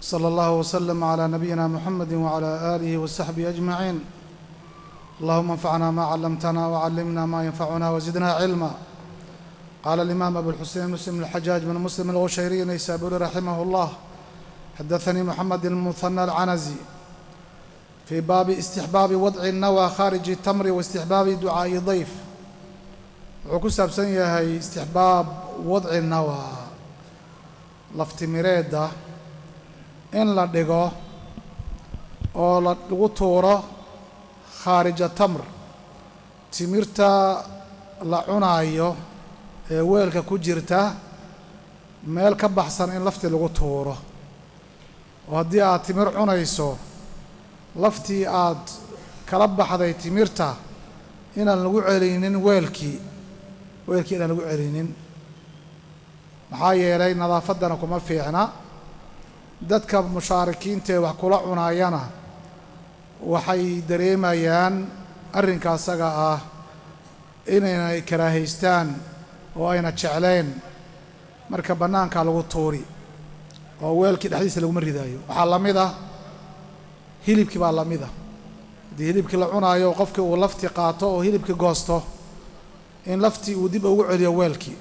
صلى الله وسلم على نبينا محمد وعلى آله وصحبه أجمعين. اللهم انفعنا ما علمتنا وعلمنا ما ينفعنا وزدنا علما. قال الإمام أبو الحسين مسلم الحجاج بن مسلم القشيري النيسابوري رحمه الله: حدثني محمد المثنى العنزي في باب استحباب وضع النوى خارج التمر واستحباب دعاء ضيف. وكسب سنية استحباب وضع النوى لفتميريدا إن لا دقا أو لا وطورة خارج التمر تمرتا لعنايو ويلك كجرتا ميلك بحسن إن لفتي لغطورة وهدي تمر عنايسو لفتي آد كلب حذي تمرتا إن الوعلين ويلكي إن الوعلين محايا إلي نظافتنا كما فيعنا دادك مشاركين تي وحكولا عنايانا waxay dareemayaan arrinka asaga ah inay karaahaystaan oo ayna jecleen marka banaanka lagu toori oo weelki dhaxdiisa lagu maridaayo waxa lamida hilibki baa lamida hilibki la cunaayo qofka uu lafti qaato oo hilibki goosto in lafti uu dib ugu celiyo weelki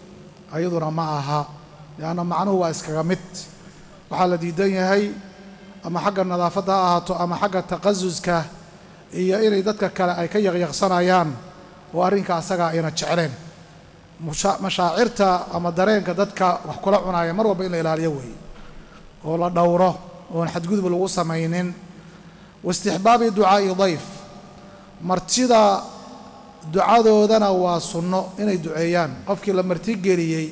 ayaduna ma aha yaana macnuhu waa iskaga mid waxa la diidan yahay ama xagga nadaafada ha ahaato ama xagga taqasuska iyo inay dadka kale ay ka yaqyaqsanayaan oo arrinka asaga ayna jecleen mashaacirta ama dareenka dadka wax kula cunaaya mar walba in la ilaaliyo weeye oo la dhowro oo aan xadgudub lagu samaynin wastihbaabi ducaa'i dayf martida ducadoodana waa sunno inay duceeyaan qofkii la marti geliyey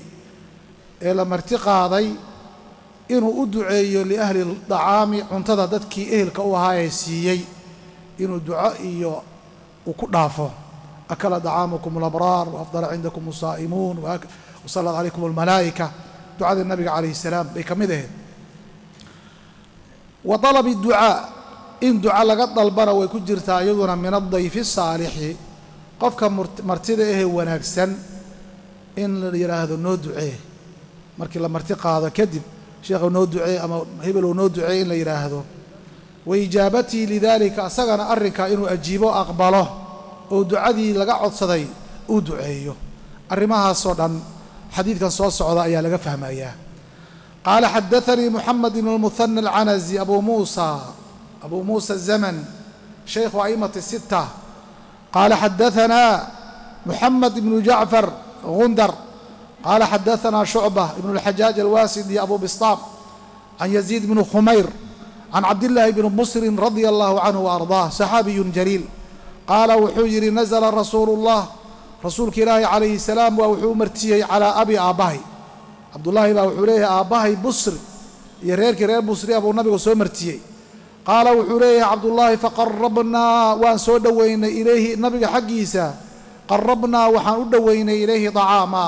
ee la marti qaaday inuu u duceeyo liahli dacaami cuntada dadkii ehelka u ahaa ee siiyey inuu duco iyo uu ku dhaafo akala dacaamukum alabraar wa afdala cindakum asaa'imuun wa sallat calaykum almalaa'ika ducada nabiga calayhi salaam bay ka mid ahayd wa talabi ducaa in duco laga dalbana way ku jirtaa iyaduna min adayfi asaalixi qofka martida ahee wanaagsan in la yidhaahdo noo ducee markii la marti qaado kadib شيخ نودعي أما هبل ونودعي إن يراهدو وإجابتي لذلك أسجن أرك إنه أجيبه أقبله ودعدي لقعد صدي ودعيه أرمها صدا حديث كان صوت صعداء يا لقى فهم إياه. قال حدثني محمد بن المثنى العنزي أبو موسى الزمن شيخ أئمة الستة قال حدثنا محمد بن جعفر غندر قال حدثنا شعبة ابن الحجاج الواسدي أبو بسطام عن يزيد بن خمير عن عبد الله بن مسر رضي الله عنه وأرضاه صحابي جليل قال وحجر نزل رسول كلاهي عليه السلام ووحو مرتيه على أبي آباهي عبد الله وحوريه آباهي بصر يرير كرير بصري أبو النبي وسوى مرتيه قال وحوريه عبد الله فقربنا وأنسو دوينا إليه النبي حقيسا قربنا وحن دوينا إليه طعاما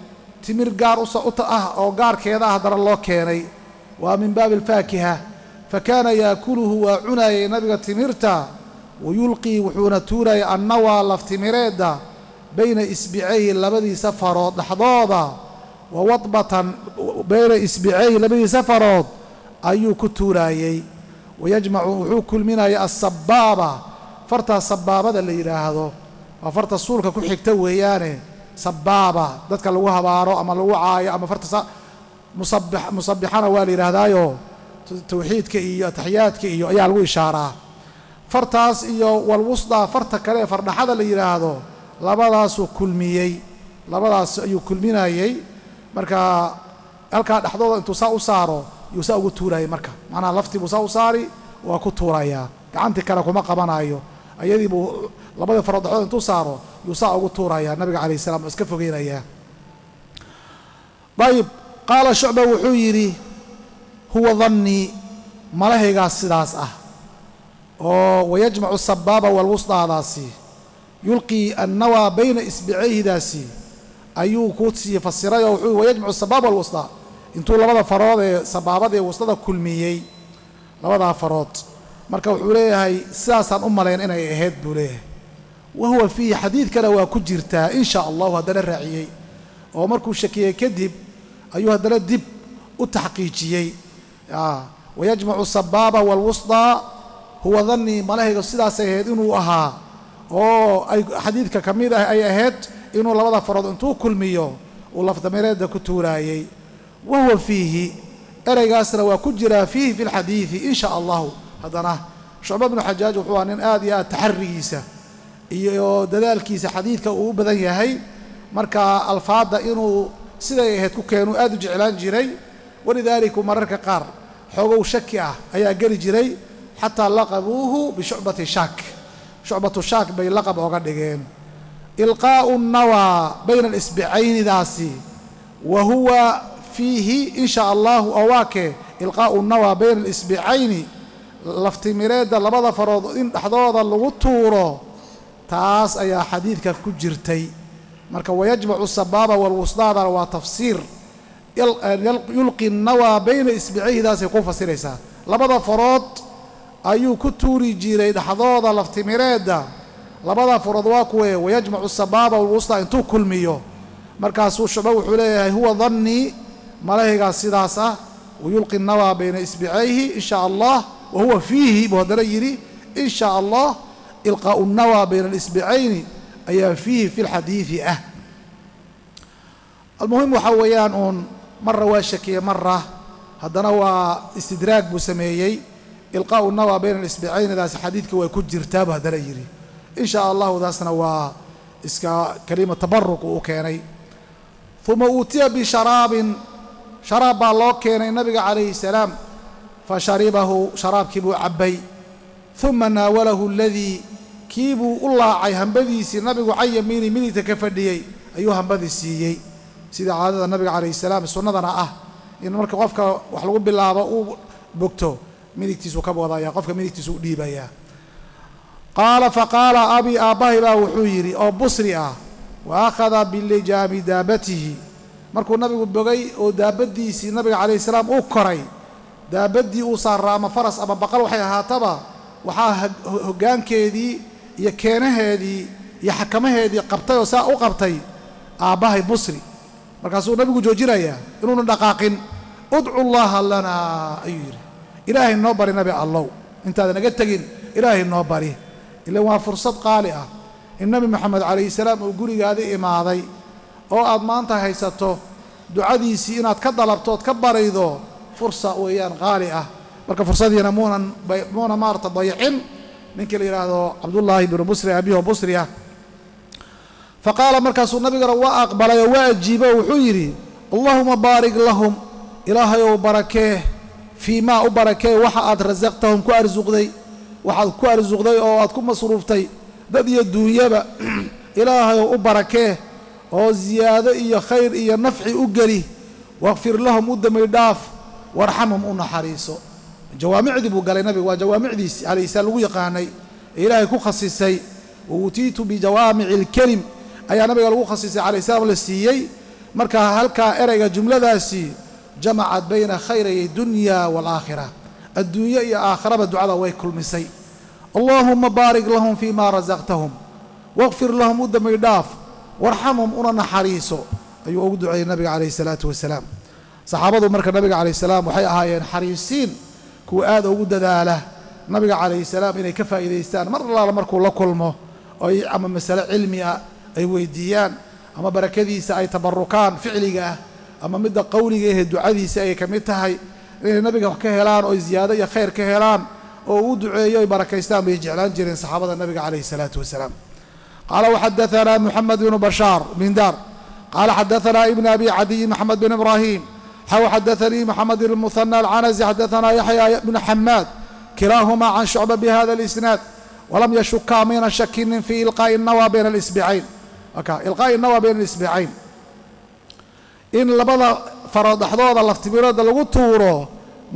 تمر قار أسأطأه أو قار كذا هدر الله كيني ومن باب الفاكهة فكان يأكله وعناي نبغة تمرتا ويلقي وحون توري النوى لفتمريدا بين إسبعيه لبدي سفرات لحضاضة ووطبة بين إسبعيه لبدي سفرات أي كتوراي ويجمع وحوك المناي السبابة فرت السبابة اللي يرى هذا وفرت السولك كل حكتوه يعني سبابة دتك لو هبارو أما لو عاية أما فرت مصبحنا والي لهذايو توحيد كإيو تحيات كإيو أي على الوشارة فرتاس إيو والوصدة فرت كله فرد هذا اللي لهذا لبلاس كل مية لبلاس أيو كل مينا يي مركا ألقى أحضر أنتو ساو سارو يساو توراي مركا أنا لفتي بساو ساري وكتورايا عن تكلك وما قبنا أيو أيدي بو لبلا فرد هذا أنتو سارو يصاعق التوراة النبي عليه السلام اسكفوا غير إياه. طيب قال شعبة وحيري هو ظني ملهيغاس سداس اه او ويجمع السبابه والوسطى داسي يلقي النوى بين اصبعيه داسي ايو كوتسي فسراي ويجمع السبابه والوسطى انتو لبدا فرود سبابده وسطدا كلميي لبدا فرود marka wuxuu leeyahay sidaasaan u maleyn inay ahayd buu leeyahay wahuwa fi xadiidkana waa ku jirtaa insha allahu haddana raaciyey oo markuu shakiyey kadib ayuu haddana dib u taxqiijiyey wayajmacu sabaaba walwusdaa huwa dhannii malahayga sidaasay ahayd inuu ahaa oo ay xadiidka ka mid ah ay ahayd inuu labada farood intuu kulmiyo uu lafdamireedda ku tuuraayey wahuwa fiihi eraygaasna waa ku jiraa fiihi fi lxadiidi insha allahu haddana Shucba ibn Hajjaaj wuxuu ahaa nin aad iyo aad taxarigiisa iyo dadaalkiisa xadiidka uu badan yahay marka alfaada inuu siday ahayd ku keenu aad u jeclaan jiray walidaalika mararka qaar xogow shaki ah ayaa geli jiray xataa laqabuuhu bishucbati shak shucbatu shak bay laqab oga dhigeen ilqaa'u nawa bayna al-isbu'ayn daasi wa huwa fihi insha Allah awake ilqaa'u nawa bayna al-isbu'ayn laftimireedda labada farood in dhaxdooda lagu tuuro taas ayaa xadiidka ku jirtay marka wayajmacu sabaaba walwusdaada waa tafsiir yulqi nawaa bayna isbicayhidaasay ku fasiraysaa labada farood ayuu ku tuuri jiray dhaxdooda laftimireedda labada farood waa kuwee wayajmacu sabaaba walwusdaa intuu kulmiyo markaasuu Shucba wuxuu leeyahay huwa dhannii malahigaa sidaas ah wayulqi nawaa bayna isbicayhi insha allah وهو فيه بهدريري إن شاء الله إلقاء النوى بين الإصبعين أي فيه في الحديث المهم حويان مرة واشكية مرة هذا نوى استدراك بسميي إلقاء النوى بين الإصبعين ذا حديثك ويكجر تابه دريري إن شاء الله ذا سنوى كلمة تبرك وكاني ثم أوتي بشراب شراب الله كان النبي عليه السلام فشربه شراب كيبو عبي ثم ناوله الذي كيبو الله عي همبذيسي النبي عي يميني مني تكفديي أيو همبذيسي سيدي عادة النبي عليه السلام السنة أنا إن مركب قفك وحلقوا بالله بوكتو مني تسو كبو ضايا قفك مني تسو ديبايا قال فقال أبي أباه لا وحيري أو بصري وأخذ باللجام دابته مركب النبي بقي ودابديسي النبي عليه السلام أوكري daabadii uu saaraama faras ama baqal waxay ahaataba waxa hogaankeedii iyo keenaheedii iyo xakamaheedii qabtay oo saa u qabtay aabahay busri markaas uu nabigu joojinaya inuu dhaqaaqin ud'u allaha lana ayir ilaahi noo bari nabi allah intaad naga tagin ilaahi noo bari ilaa waa fursad qaali ah in nabi maxamed calayhi salaam uu gurigaada imaaday oo aad maanta haysato ducadiisi inaad ka dalabto ka baraydo فرصة ويان غالية بركة فرصة دي نمونا مونا مارتا ضيعين من كل هذا عبد الله بن بصري أبيه بصرية فقال مركز النبي وأقبل يواجب وحيري اللهم بارك لهم إلهي وبركيه فيما وبركيه وحد رزقتهم كأرزق ذي وحد كأرزق ذي أو أتكون مصروفتي ذي الدنيا إلهي وبركيه أو زيادة إيا خير إيا نفع أجري واغفر لهم ودم يداف وارحمهم أن حريصه جوامع ذبوا قال النبي وجوامع ذي عليه السلام يقاني إلهي كخصيصي ووتيت بجوامع الكلم أي النبي قال كخصيصي عليه السلام للسيئي مركها هلك إرجع جملة ذاسي جمعت بين خيري الدنيا والآخرة الدنيا يا آخرة بالدعاء ويكل مسي اللهم بارك لهم فيما رزقتهم واغفر لهم ود ما يداف وارحمهم أن حريصه أيوه دعاء النبي عليه الصلاة والسلام صحابته مركب النبي عليه السلام وحي أهايين حريصين كو آد وقود ذاله النبي عليه السلام إني كفى إذا يستان مر الله مركو الله كلمه أي أما مسألة علمية أي ويديان أما بركذيس أي تبركان فعلية أما مدى قوليه دعاذيس أي كمتهي النبي كهلان أو زيادة يا خير كهلان أو دعاية بركيستان بيجعلان جيرين صحابة النبي عليه الصلاة والسلام قال وحدثنا محمد بن بشار من دار قال حدثنا ابن أبي عدي محمد بن إبراهيم حدثني محمد المثنى العنزي حدثنا يحيى بن حماد كلاهما عن شعبة بهذا الإسناد ولم يشكا من شك في إلقاء النوى بين الإصبعين إلقاء النوى بين الإصبعين إن لبضى فرض حضور الافتبارات لغو تورو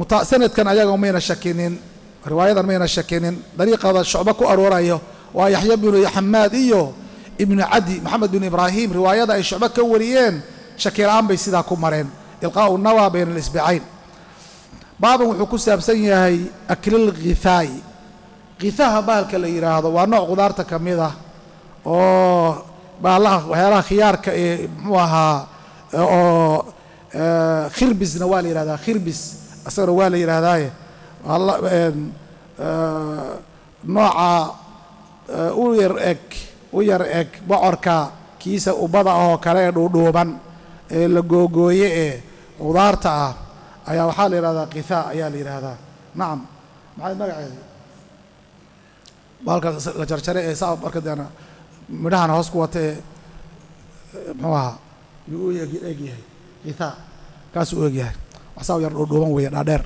sanadkan ayaga mayna shakinin riwaayadan mayna shakinin dariiqada Shucba ku arooraayo waa Yaxya ibn Xamaad iyo ibn Adi Maxamed ibn Ibrahim riwaayada ay Shucba ka wariyeen shakiiraan bay sidaa ku mareen ilqaa'u nawa bayna al-isbu'ayn baaban wuxuu ku saabsan yahay aklil ghithaay ghithaha baalka la yiraahdo waa nooc qudaarta kamid ah oo baalaha waxyaalaha khiyaarka ee muxuu ahaa oo khirbisna waa la yiraahdaa khirbis asagana waa la yiraahdaa nooca u yar eg bocorka kiisa ubada oo kale ee dhuudhuuban ee la googooye ee qudaarta ah ayaa waxaa la yiraahdaa qithaa ayaa la yiraahdaa nacam maxay magaceedu baalka la jarjare ee saab barkadeena midhahan hoos ku wata ee muxuu ahaa yuu egyahay qithaa kaasuu egyahay waxsaa yar dhuudhuuban weeye dhaadheer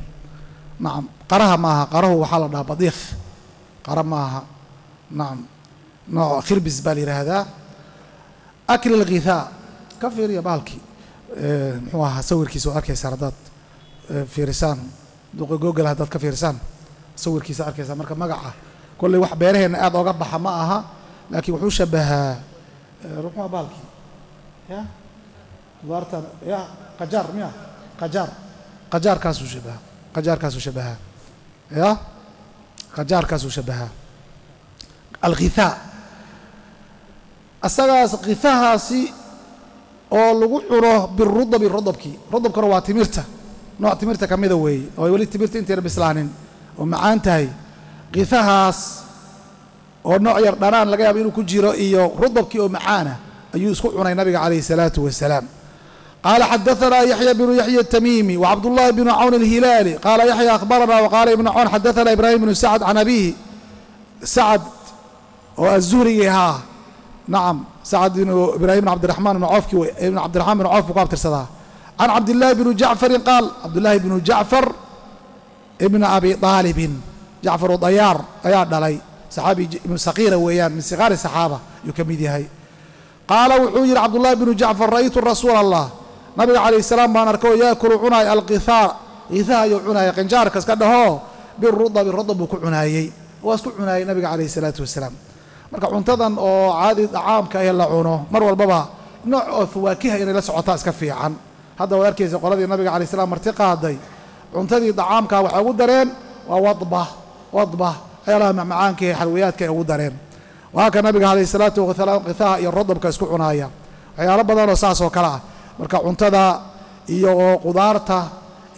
نعم قرها معها قره وحالنا بضيخ قره معها نعم نوع خير بالزبالي هذا أكل الغثاء كفير يا بالكي محوها صور كيس وأركي سردات في رسان جوجل هذا كفير رسان صور كيس أركي سردات مركب مقعة كل واحد بيره أنا أضع قبحة معها لكن وحوش شبهها روح مع بالكي يا ورطة يا قجار ميا قجار كاسو شبهها قجار كاسو شبهها يا قجار كاسو شبهها الغثاء أساس غثاها سي أو لو عره بالرضب رضب كروه تمرته نوع تمرته كميده وي أو يولي تمرته أنت بسلانين ومعانتها غثاها أو نوع يردان لقى بينو كجيرو إيو رضب كي ومعانه أيو يسكو عنا النبي عليه الصلاة والسلام قال حدثنا يحيى بن يحيى التميمي وعبد الله بن عون الهلالي قال يحيى أخبرنا وقال ابن عون حدثنا إبراهيم بن سعد عن أبيه سعد والزهري ها نعم سعد بن إبراهيم بن عبد الرحمن بن عوف ابن عبد الرحمن بن عوف وقابل ترسلها عن عبد الله بن جعفر قال عبد الله بن جعفر ابن أبي طالب جعفر وطيار طيار علي صحابي من صغيرة ويان من صغار الصحابة يكميدي هاي قال وحجر عبد الله بن جعفر رأيت رسول الله نبي عليه السلام بان أركو يأكل عناي القثاء غثاء عناي قنجارك اسكده بالرضب وكل عناي واسكو عناي نبي عليه الصلاة والسلام مركا عنتظن أو عادي عام كأي الله عنه مروى البابا نوع فواكه يعني لا سعطاء اسكفي عن هذا ويركز قرادي النبي عليه السلام مرتقى هذي عنتظي طعام كأو درين ووضبه أيلا معان كي حلويات كأو درين وهكذا نبي عليه الصلاة والسلام غثاء الرضب كاسكو عناي يا رب ضل رصاص وكلا marka cuntada iyo qudaarta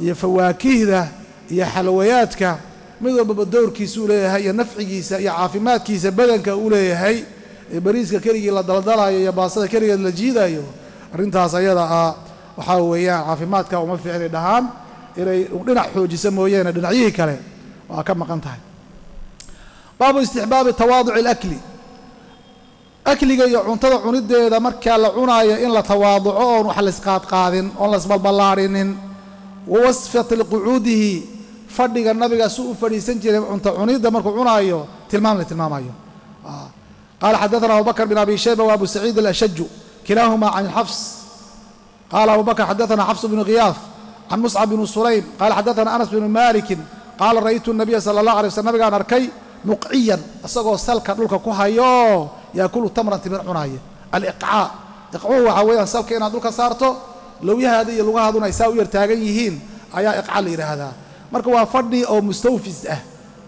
iyo fawaakihda iyo xalwayaadka mid walba doorkiisa u leeyahay iyo nafcigiisa iyo caafimaadkiisa badanka u leeyahay bariiska kaliya la daldalayo iyo baasada kaliya la jiidayo arintaas ayada ah waxa weeyaan caafimaadka uma fiicnay dhahaan inay dhinac xoojisa mooyeen dhinacyadii kale waa ka maqan tahay baabu istihbaab tawaadu' al-akli أكلي يا أنت عنيدة إذا مركّل العناية إن لا تواضعون وحلسقات قادن الله سبحانه باللارين ووصفة القعوده فردق النبي سوء فريسنجر أنت عنيدة مركّل عناية تلمام قال حدثنا أبو بكر بن أبي شيبة وأبو سعيد الأشج كلاهما عن حفص قال أبو بكر حدثنا حفص بن غياث عن مصعب بن سليم قال حدثنا أنس بن مالك قال رأيت النبي صلى الله عليه وسلم النبي أركي مقعيا أصغر سلك لك كوهايو يأكل التمر تمر عناية الإقعاء إقعوه حوالي سلك إن هذول كسرته لو يهدي اللغة هذول يساوي يرتاجيهين أيا إقعاء لي هذا مركوا فردي أو مستوفز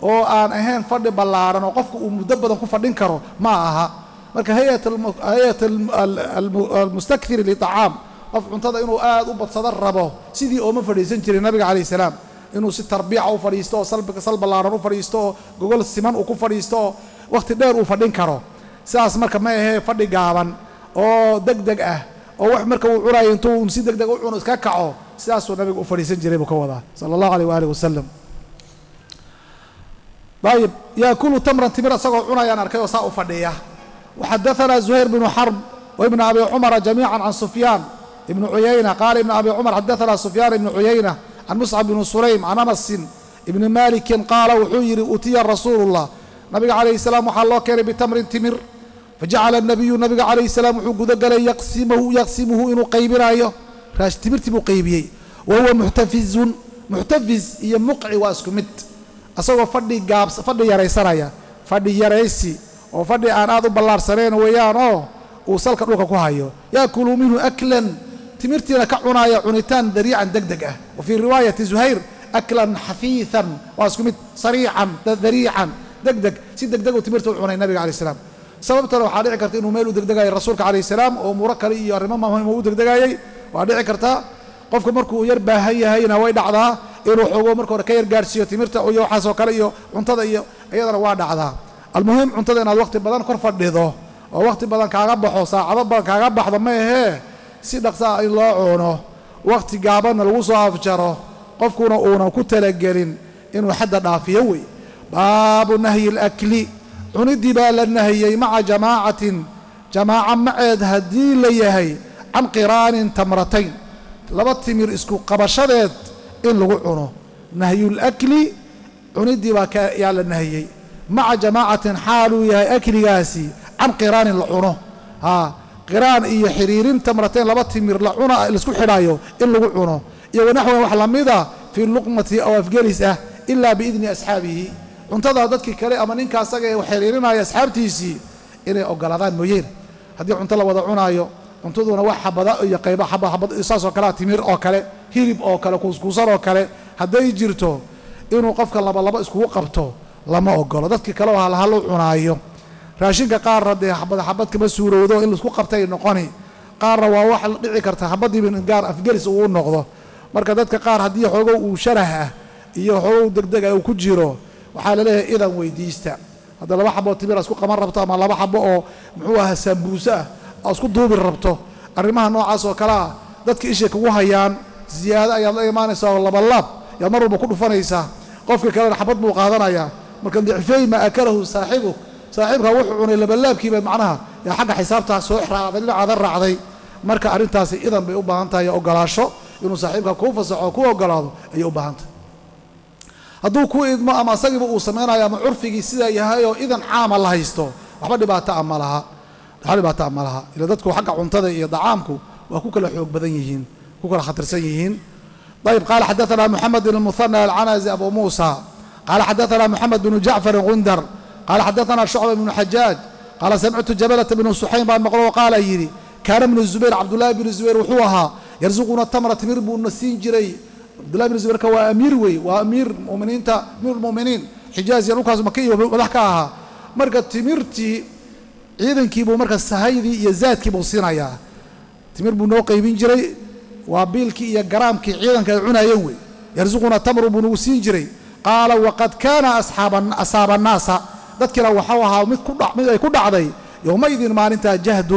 أو أن أهين فردي بالعرن وقفك ومدبّر كوف فردين كرو معها مرك هيئة المستكثر للطعام قف منتظر إنه قاعد وبتصدر ربه سيدي أو من فردي سنتري النبي عليه السلام إنه ست ربيع أو فريستو صلب العرن وفريستو جوجل السمان وكوفريستو وقت الدار وفردين كرو ساس مركب ما هي فدي جابن أو دق أو واحد مركب وعراين توم سيد دق ونس كعو ساس والنبي وفريسين جريبه كوضع صلى الله عليه وآله وسلم. طيب يأكل تمرة صقع عرايان أركيو صاو فديه وحدثنا زهير بن حرب وابن أبي عمر جميعا عن سفيان ابن عيينة قال ابن أبي عمر حدثنا سفيان ابن عيينة عن مصعب بن سليم عن أنس ابن مالك قال وحير أتي رسول الله النبي عليه السلام وحلو كان بتمر تمر فجعل النبي عليه السلام وحقود قال يقسمه إنه قيبرايه راش تمرتي مقيبيه وهو محتفز محتفز iyo muqci waa isku mid asagoo fadhi gaabs fadhi yareysanaya fadhi yareysi oo fadhi aan aad u ballaarsaneen weeyaan oo uu salka dhulka ku hayo yaakulu minhu aklan timirtiina ka cunaaya cunitaan dariican degdeg ah وفي رواية زهير أكلا حثيثا واسكمت صريعا ذريعا دقدق سيدقدق وتمرته عن النبي عليه السلام سببت له حالي كرت انه ميلو دقدقاي الرسول عليه السلام ومركل يا رمام ما هو دقدقاي وادعي كرتا قفك مركو يربا هينا وي دعدا انو خوغو مركو كا يرغارسيو تمرته او waxaas oo kale iyo cuntada iyo ayadana waa dhacda المهم cuntada inaad waqti badan kor fadhido oo waqti badan kaaga baxo saacado badan kaaga baxdo ma aha si dhaqso ay loo cuno waqti gaaban lagu soo afjaro qofkuna uu ku talagelin inuu xad dhaafiyo way باب نهي الأكل عندي بالنهي مع جماعة معد هدي ليهي عن قران تمرتين لبطمير اسكو قبشدت إن لو عنه نهي الأكل عندي وكا النهي مع جماعة حالو يا أكل ياسي عن قران لعنه ها قران إي حريرين تمرتين لبطمير لعنه اسكو حرايو إن لو عنه ونحو وحلميدا في اللقمة أو في جلسة إلا بإذن أصحابه cuntada dadkii kale ama ninka asaga ee xiriirinaya asxaabtiisi inay ogolaadaan mooyeen hadii cunto la wada cunaayo cuntaduna wax xabada iyo qaybo xabada isaas oo kala timir oo kale hilib oo kale kuskuusar oo kale haday jirto inuu qofka laba isku qabto lama ogolo dadkii kale waxa la hal cunaayo raashinka qaar raday xabad kama suurowdo in isku qabtay noqoni qaar waa wax dhici karta xabadiin gaar afgaris uu noqdo marka dadka qaar hadii xogo uu sharaha iyo xogo degdeg ay ku jiro waxaa la leeyahay idan weydiista hada laba xabo timir isku qaban rabto ama laba xabo oo muxuu ah sambuusa isku duubi rabto arrimaha noocaas oo kala dadka isha kugu hayaan ziyaada ayaa la iimaanaysaa laba lab ya marba ku dhufanaysa qofka kale xabad buu qaadanaya marka dhicfay ma akalahu saaxiibka wuxuu cunay laba labkiiba macnaha ya xaq xisaabta soo xiraabay caadar raacday marka arintaasi idan bay u baahan tahay ogolaasho inuu saaxiibka ku fasaxo ku ogolaado ay u baahan tahay hadduu ku idmo ama sagiba uu sameeyay ama urfigi sida yahay oo idan caam la haysto waxba dhibaato ama laha dhibaato ama laha ila dadku xaq cuntada iyo dacaamku waa ku kala xoog badan yihiin ku kala khatarsan yihiin dayib qala hadathana muhammad ibn al-muthanna al-anazi abu musa qala hadathana muhammad ibn ja'far al-gundar qala hadathana shu'ab ibn hajjaj qala sami'tu jabala ibn suhaym ba maqro qala yiri kana ibn zubair abdullah ibn zubair wuxuu aha yarzuquna tamra timir bu nasin jiray عبد الله بن الزبير كوا أمير وي وأمير المؤمنين تا أمير المؤمنين حجاز يروكاز مكي وضحكاها مركز تميرتي عيدا كيبو مركز سهيدي يزاد كيبو صينايا تمير بنو قيبين جري وبيلكي يا جرامكي عيدا كعنا يوي يرزقنا تمر بنو سينجري قال وقد كان أصحاب الناس ذكر وحوها ومثل كل عضي يومئذ ما أنت جهد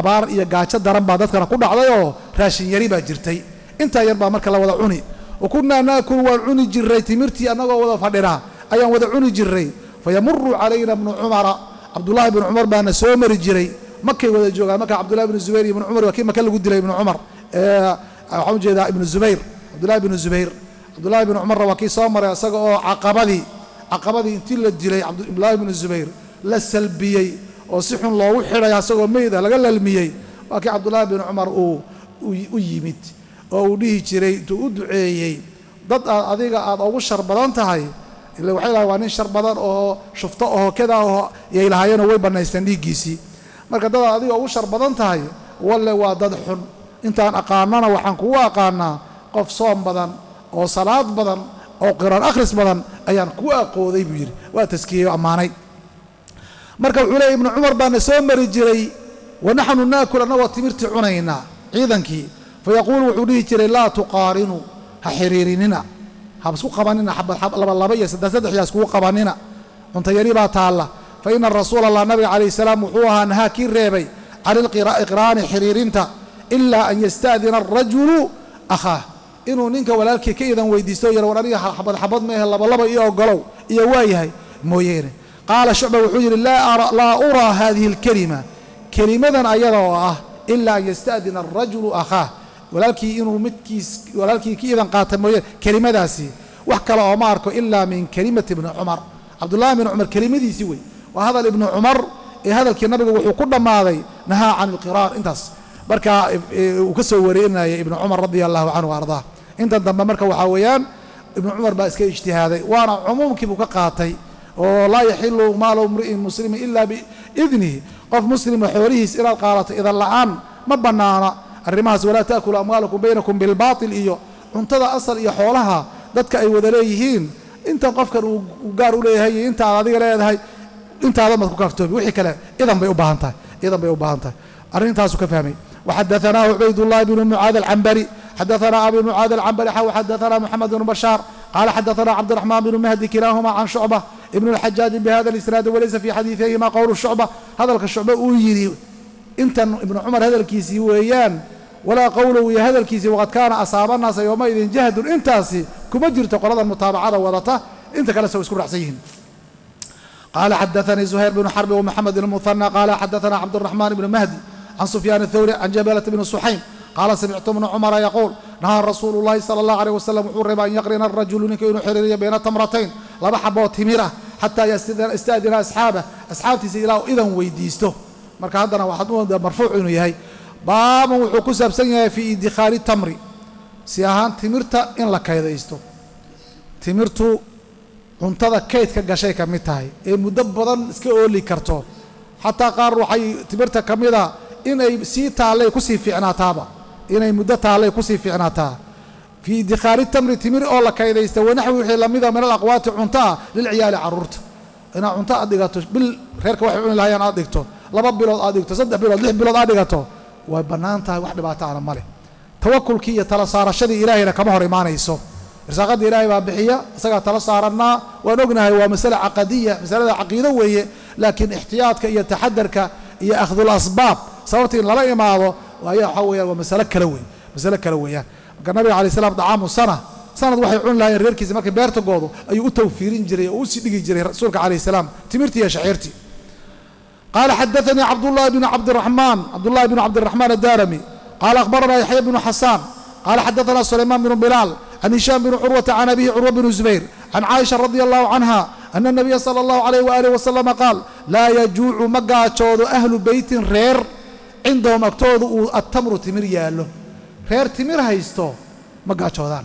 أبار يا قاتش درم بعد ذكر كل عضي راشن يريبا جرتي انت يربا مركا لا ودا عوني وكنا ناكل والعوني جري تمرتي انغا ودا فديرا ايا ودا عوني جري فيمر علينا ابن عمر عبد الله بن عمر بان سومر جري مكي ودا جوغا مكا عبد الله بن الزبير بن عمر وكي مكا لو ديلى ابن عمر حوجه ابن الزبير عبد الله بن عمر وكي سومر اسغو عقبدي انت لا ديلى عبد الله بن الزبير لا سلبيي او سي خن لو خيريا اسغو ميدا لا للميي وكي عبد الله بن عمر او يميت oo dhii jiray uu duceeyay dad adiga aad ugu shar badan tahay ilaa waxa la waan in shar badan oo shufto oo keda oo ay lahaayeen way banaystaan dhigiisi marka dad adiga ugu shar badan tahay walla waa dad xun intaan aqaanana waxaan ku aqaanaa qof soom badan oo salaad badan oo qiraan akhris badan ayaan ku aqooday buu yiri waa taskiyo amaanay marka ulay ibn umar baan soo mari jiray ونحن ناكل انا وتمرت عunayna ciidankii فيقول وحوليه تري لا تقارنوا حريريننا حبسوا قباننا حب لبلبيه سدسدح ياسكو قباننا انت يريبا تعالى فإن الرسول الله النبي عليه السلام وحوها نهاكي ريبي على القران حريرينتا إلا أن يستأذن الرجل أخاه إنه ننك ولالك كيدا ويديستو يروراني حبض ميه لبلبيه إيو قلو إيو وايهي مويين قال شعبة وحجر لا أرى هذه الكلمة كلمة أيضا إلا أن يستأذن الرجل أخاه walaalkii inuu midkiis walaalkii ka idan qaata mooyay kalimadaasi wax kale oo maarko illa min kalimati ibn umar abdullah ibn umar kalimadiisi way wa hada ibn umar ee hadalkii nabiga wuxuu ku dhamaaday nahaa aan alqiraar intaas marka uu ka soo wareynaya ibn umar radiyallahu anhu arda inta dambe marka waxa weeyaan ابن عمر با اسكا اجتهادي وانا عمومكي بو كقاتاي او لا يحل مال امرئ مسلم الا باذنه قف مسلم حوريس الى قالت اذا لعان ما بنانا الرماس ولا تاكل اموالكم بينكم بالباطل ايو انتدا اصل اي خولها ددك اي ودليهين انت قف كان غار وليهي انت اديغ ليهداي انت هذا ما كفتوبي وخي كلا اذا باي وباهنتاي اذا باي وباهنتاي ارنتاسو كفهمي وحدثنا عبيد الله بن معاذ العنبري حدثنا أبي معاذ العنبري حدثنا محمد بن بشار قال حدثنا عبد الرحمن بن مهدي كلاهما عن شعبة ابن الحجاج بهذا الإسناد وليس في حديثهما قول الشعبة هذا الشعبة أويري أنت ابن عمر هذا الكيسي ويان ولا قوله هذا الكيسي وقد كان أصاب الناس يومئذ جهد انتاسي كما جرت قرض المتابعة ورطة أنت كلا سويسكم رحسيهم قال حدثني زهير بن حرب ومحمد المثنى قال حدثنا عبد الرحمن بن مهدي عن سفيان الثوري عن جبلة بن الصحيم قال سمعت ابن عمر يقول نهى رسول الله صلى الله عليه وسلم حرم أن يقرن الرجل نكين حريرية بين تمرتين لما حبوت هميرة حتى يستأذن أصحابه أصحابتي سيلاو إذا ويديسته مركا هذا واحد مرفوع إنه يهي باب وحكوسة بسنة في إدخال التمر سياهان تمرتا إن لك يديسته تمرتو انتظر كيت كجشيك متاعي مدبرا سكولي كرتو حتى قال روحي تمرتا كميرة إني سيتا علي كسي في عناتابا إني مدتا علي كسي في عناتا في ادخار التمر تمر أولا كايدا يستوى نحو وحي لميذا من الأقوات عنتا للعيال عرورت أنا عنتا أدقاتو بل غيرك واحد عن الهيان أدقاتو لباب بلوض أدقاتو صدح بلوض لح بلوض أدقاتو وبنانتا واحد باتانا مالي توكل كي تلصار الشدي إلهي لكمهر إيماني يسو إرساقات إلهي بابحية إرساقا تلصارنا ونقنها هو مسألة عقدية مسألة عقيدة وهي لكن احتياطك يتحدرك يأخذ الأسباب صوتي لا يماضو وهي حويا ومساله كلوي مساله كلويان النبي عليه السلام طعام سنه سنه waxay cun lahayn reerkiisa markay beerta goodo ayuu u tawfiirin jiray oo u sii dhigi jiray rasuulka عليه السلام timirtiya shaciirti قال حدثني عبد الله بن عبد الرحمن الدارمي قال اخبرنا يحيى بن حسان قال حدثنا سليمان بن بلال عن هشام بن عروه عن ابيه عروه بن الزبير عن عائشه رضي الله عنها أن النبي صلى الله عليه واله وسلم قال لا يجوع مقاجود اهل بيت رير عندهم أكتوذ التمر تمر يالو غير تمر هايستو مقاجودان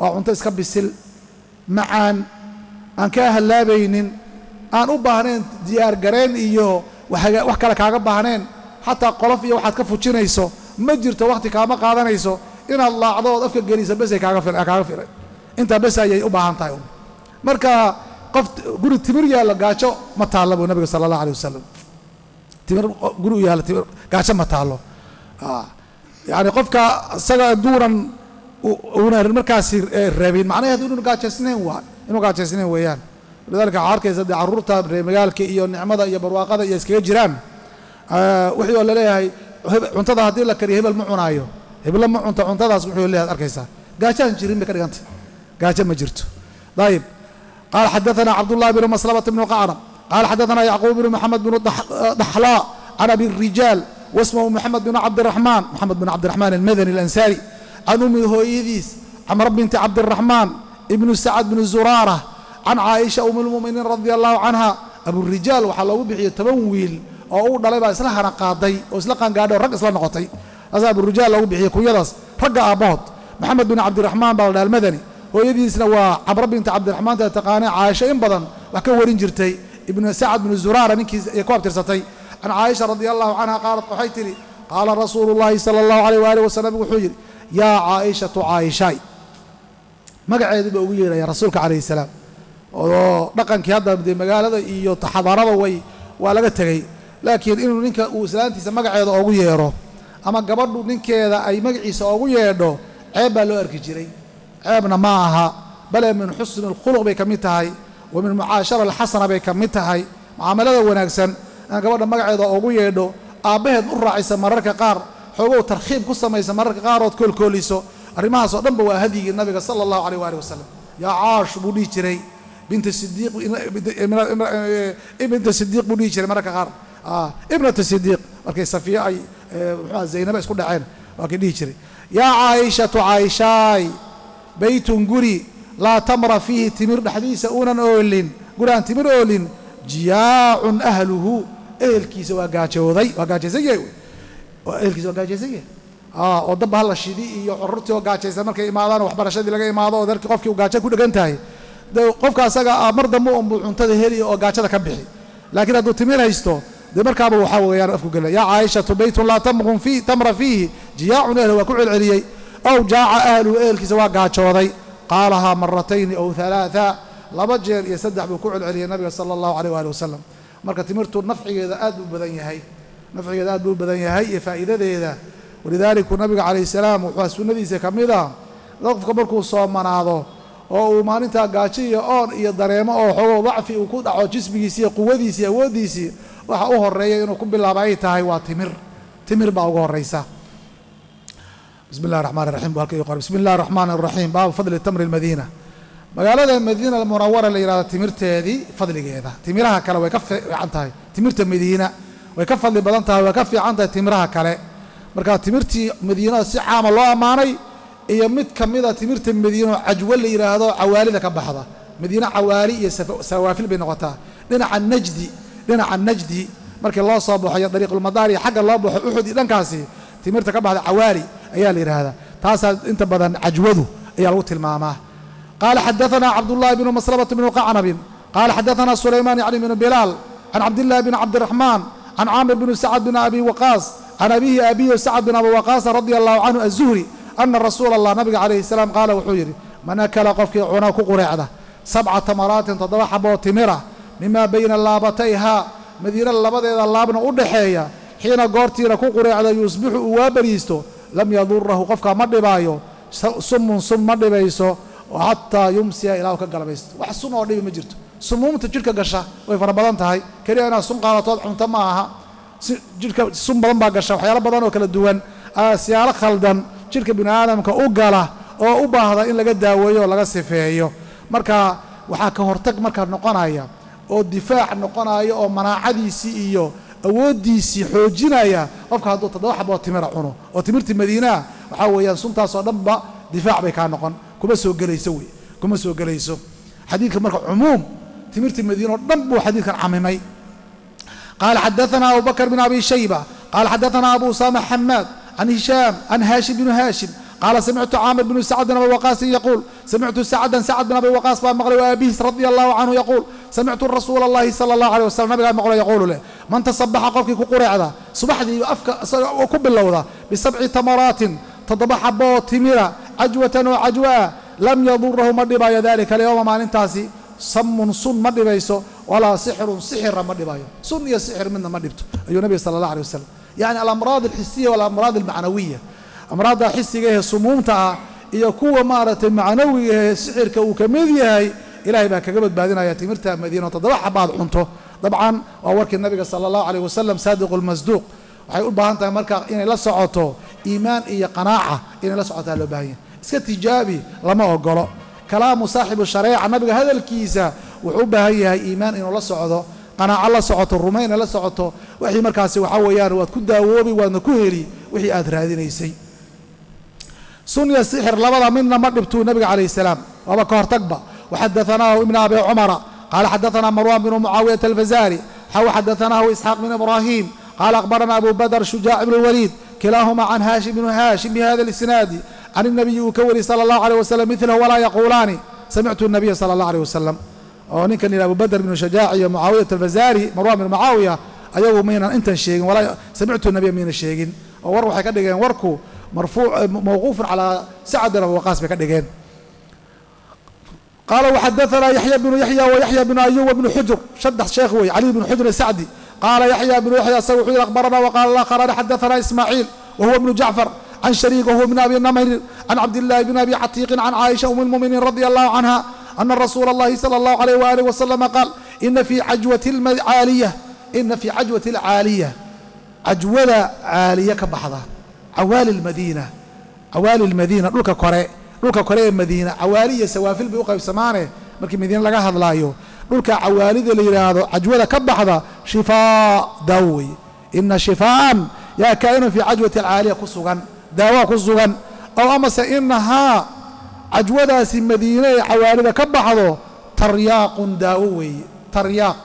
وعنت اسكب السل معان أن كاهلابين أن أباهنين ديار قرين إيوه وحكا لك أباهنين حتى قلف إيوه حتى كفوشين إيسو مجرت وقت كاما قادن إيسو إن الله عضوه أفكا قريسا بس أكاغفر إنت بس أي أباهن تايوم مركا قفت قول التمر يالو قاجو ما تعلموا النبي صلى الله عليه وسلم قولوا يا لتمر قاعد ما تعلو يعني قفك سجى دورا ونا المركز الرابين معناها دون قاعد سنين وان إنه قاعد سنين ويان لذلك عارك يزد عرورتها برمجالك إياه النعمة يا برواقة يا سكير جيران وحي ولا لا هاي عنتظر هدي لك رهيب المعون عيو هيب لما عنتظر سبحان الله أركيسا قاعد سنجرين بكرة أنت قاعد ما جرت طيب قال حدثنا عبد الله بن مسلمة بن قعرة قال حدثنا يعقوب بن محمد بن ضحلاء عن ابي الرجال واسمه محمد بن عبد الرحمن المدني الانساري عن امه هويديس عمر بنت عبد الرحمن ابن سعد بن زراره عن عائشه ام المؤمنين رضي الله عنها ابو الرجال waxaa lagu bixiyo tabanwiil oo uu dhalay ba isla haran qaaday oo isla qaan gaadho rag isla noqotay asaabu الرجال lagu bixiyo kuyadaas raga abad محمد بن عبد الرحمن baa المدني hooyadiisna waa Amr bint Abd Alrahman ta taqaana Aisha in badan wax ka warin jirtay ابن سعد بن الزرارة نكي كواب ترسطي عن عائشة رضي الله عنها قالت قحيتلي قال رسول الله صلى الله عليه وآله وسلم وحجر يا عائشة عائشاي ما قاعد بقول يا رسولك عليه السلام رقم كهذا بدي مقال هذا يتحضر وي ولا قتلي لكن إنه نك وسلانتي سمع قاعد أقول يا أما قبله نك هذا أي مقيس أقول يا رو عيب لا أركجري عيبنا معها بل من حسن الخلق بكميتهاي ومن معاشرة الحسنة بكمتها معاملة وناكسن أنا قبل ما قاعد أقول يدو أبهد الرئيس مررك قار حقوق ترخيب قصة ما يسمرك قار وتكل كوليسو الرماس ودم وهدي النبي صلى الله عليه وآله وسلم يا عاش بوليشري بنت الصديق ابنة الصديق بوليشري مررك قار ابنة الصديق أوكي صفية أي زينب بس كل عين أوكي ليشري يا عائشة عائشاي بيت قري لا تمر فيه تمر حديث أونا أولين قرآن تمر أولين جياع أهله أهل كيس وقاجة وضي وقاجة زيه وأهل كيس وقاجة زيه وضب هالشيء يعرضته وقاعد زمان كي ما ضانوا أخبار شديد لقي ما ضاو ذلك قف كي وقاعد كل جنتهاي ده قف كاسقة مرض مو أم عنتده هري وقاعد هذا كبيحي لكن هذا تميره يستو ده مركب وحاول يعرف كله يا عائشة بيت لا تمر فيه تمر فيه جياع أهل وكل العري أو جاع أهل وأهل كسوا قاعد شواذي قالها مرتين أو ثلاثة لبجر يسدح بكوع العري النبي صلى الله عليه وآله وسلم مركب تمرته نفع إذا أدب بدنيهاي نفع إذا أدب بدنيهاي فإذا ذا ولذلك النبي عليه السلام وحسن ذي سكمله لقف كبركوا صام من هذا أو ما نتا قاشية أو يدريمه أو حو ضعف وكود أو جسم يسير قوة يسير قوة يسير وحوه الرئي إنه كم باللعبة تاعي وتمر بعوجه الرئيسة. بسم الله الرحمن الرحيم بارك يقول بسم الله الرحمن الرحيم باب فضل التمر المدينة. مقالة المدينة المنورة اللي راها تمرت هذه فضل جيدة تمرها كلا ويكفي عن تاعي تمرت المدينة ويكفي اللي بلنتها ويكفي عن تاعي تمرها كلا. marka timirtii Madiina si caam loo amaanay iyo mid kamida timirtii Madiina ajwa la yiraahdo awaalida ka baxda Madiina awaali iyo sawaafil bay noqotaa dhinaca najdi markii loo soo baxay dariiqul madaari xaga loo baxo uxud dhankaasi timirta ka baxda awaali ayaa la yiraahdaa taas inta badan ajwadu ayaa lagu tilmaamaa qala hadathana abdullah ibn maslama ibn qanab qala hadathana sulayman ibn bilal an abdullah ibn abdurrahman an amr ibn sa'd ibn abi waqas عن أبيه سعد بن أبي وقاص رضي الله عنه الزهري أن رسول الله نبي عليه السلام قال وحجري من أكل قفك عناك قريعة 7 تمرات تضرب حبو تمرة مما بين اللابتيها مدير اللابد إذا اللابن أدحية حين قرتي ركو قريعة يصبح وابريستو لم يضره قفك مد بايو سم مد بايسو وحتى يمسي إلى وكا قلبيستو وحسن وريب مجرته سموم تجرك قشة ويفربضان تهي كريانا سم قالتوض حمتا معها jirka sun badan baa gasha waxyaalo badan oo kala duwan siyaalo khaldan jirka bini'aadamka u gala oo u baahda in laga daaweeyo laga sifeeyo marka waxa ka hortag marka noqonaya oo difaac noqonaya oo manaacadiisi iyo awoodiisi xoojinaya qofka hadduu tadawxabo timir cuno oo timirtii Madiina waxa weeyaan suntaas oo dhanba difaac bay ka noqon kuma soo galayso xadiidka marka cumuum timirtii Madiina oo dhan buu xadiidkan caamimay قال حدثنا أبو بكر بن أبي شيبة قال حدثنا أبو أسامة حماد عن هشام عن هاشم بن هاشم قال سمعت عامر بن سعد بن أبي وقاص يقول سمعت سعد بن أبي وقاص مغلب أبيه رضي الله عنه يقول سمعت الرسول الله صلى الله عليه وسلم يقول له من تصبح قفك قريعة صبحتي وكب اللوضة ب7 تمرات تضبح بو تمرة عجوة وعجواء لم يضره مدباي ذلك اليوم ما ننتاسي صم مدبايسو ولا سحر ما دبايو سنية سحر منا ما دبته أي النبي صلى الله عليه وسلم يعني الأمراض الحسية والأمراض المعنوية أمراض الحسية هي صمومتها هي قوة مارة معنوية سحر كوكميديا هي إلهي بك قبل بعدنا يا تمرتها مدينة تضرح بعض عنته طبعا وأورك النبي صلى الله عليه وسلم صادق المصدوق وحيقول بهانتا مركا إن لا صعته إيمان إيه قناعة إن لا صعته له باين اسكت إيجابي لما أقوله كلام صاحب الشريعة النبي هذا الكيسة وحبها هي إيمان إنه لا صعده قناعة لا صعته الرومين لا صعته وحي مركاسي وحويان واتكون داوبي ونكوهري وحي أدرى هذه ليسي سنية السحر لبضى منا مدبتو النبي عليه السلام وابا كهر تقبى وحدثناه ابن أبي عمر قال حدثنا مروان بن معاوية الفزاري حدثناه إسحاق بن إبراهيم قال أخبرنا أبو بدر شجاع بن الوليد كلاهما عن هاشم بن هاشم بهذا الإسناد عن النبي يكوري صلى الله عليه وسلم مثله ولا يقولان سمعت النبي صلى الله عليه وسلم ونكن إلى أبو بدر بن شجاع يا معاوية الفزاري مروان بن معاوية أيوه من أنت الشيخ ولا سمعت النبي من الشيخ وروح حكى وركو مرفوع موقوف على سعد بن وقاص بكدجان قال وحدثنا يحيى بن يحيى ويحيى بن أيوب بن حجر شدح شيخوي علي بن حجر السعدي قال يحيى بن يحيى سوحي أخبرنا وقال الله قال حدثنا إسماعيل وهو ابن جعفر عن شريك وهو ابن أبي النمر عن عبد الله بن أبي عتيق عن عائشة أم المؤمنين رضي الله عنها أن رسول الله صلى الله عليه وآله وسلم قال إن في عجوة العالية عجوة عالية كبحضة عوالي المدينة لوكا كوري المدينة عوالية سوافل بيوقع بسمانه مركي مدينة لقاها هذلايو لوكا عوالي ذي ليرادو عجوة كبحضة شفاء دوي إن شفاء يا كائن في عجوة العالية كسوغا دواء كسوغا أو أمس إنها عجوداس مدينة عوالده كبحضو ترياق داوي ترياق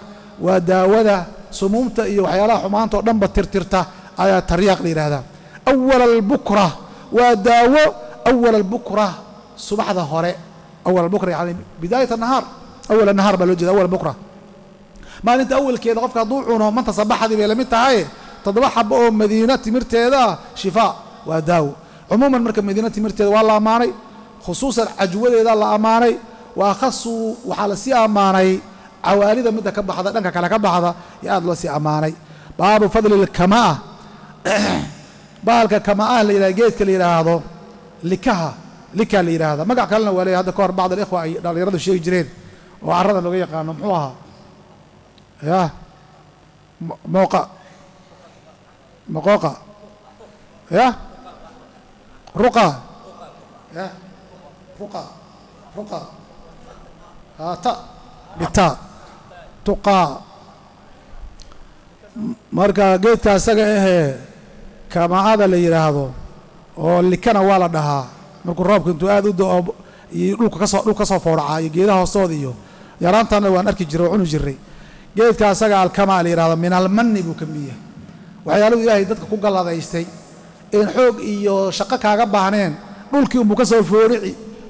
وداوده سمومته iyo waxyaalaha xumaanta oo dhanba tirtirta ayaa tariiq leeyahay أول البكرة وداووا أول البكرة صباح ظهراء أول البكرة يعني بداية النهار أول النهار بالوجه أول بكرة ما أنت أول كذا قفك ضوعنا ما أنت صباح هذه بلا متى هاي تضبح بقوم مدينة مرتي ذا شفاء وداو عموما مركب مدينة مرتي والله أماني خصوصا عجولي ذا الله أماني وأخصوا وحال سي أماني عواليذا مدة كبه هذا لأنك كلا كبه هذا يا الله سي أماني باب فضل الكماء بالك كماء اللي لقيت كل هذا لكها لك اللي هذا ما قاعد كلنا ولا هذا كور بعض الإخوة اللي يردوا شيء جريد وعرضنا لو جينا نمحوها يا موقع مقوقع يا رقى يا رقى رقى تا بتا تقى مركا جيت اسغه كما هذا اللي يراهدو او لكنا والا دها مركو روبك انتو aad u doo dhulka ka soo fooracay geedaha hoostood iyo yaraantan waan arki jiray cunu jiray geedka asaga alkama la yiraahdo min almanni buu kamiya waxyaaluhu ilaahay dadka ku galaadaystay in xoog iyo shaqo kaaga baahneen dhulkii uu ka soo foorici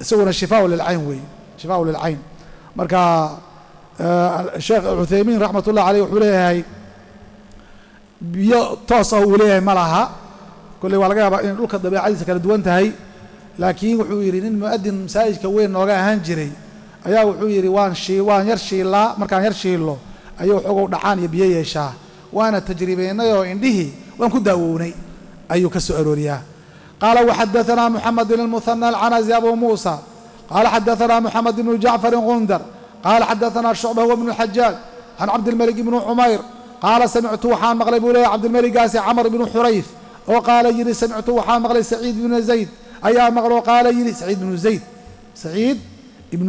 سوينا شفاء للعين وي شفاء للعين مركا الشيخ عثيمين رحمة الله عليه وحوليه هاي بيتوصه وليه ملها كل ولقاها إن لوك الضبيعة عايزة كالدوانت هاي لكن وحويرين المؤدن مساج كوين نوقع هنجري أيا وحويري وان شي وان يرشي الله مركا يرشي الله أيا وحوق دعاني بيه يشاه وانا تجربينا يو انديه وان كداوني ايو كسؤلوريا قال وحدثنا محمد بن المثنى العنزي ابو موسى قال حدثنا محمد بن جعفر غندر قال حدثنا شعبه وابن الحجاج عن عبد الملك بن عمير قال سمعت وحان مغلب ولي عبد الملك قاسي عمرو بن حريث وقال يلي سمعت وحان مغلب سعيد بن زيد ايا مغلب قال يلي سعيد بن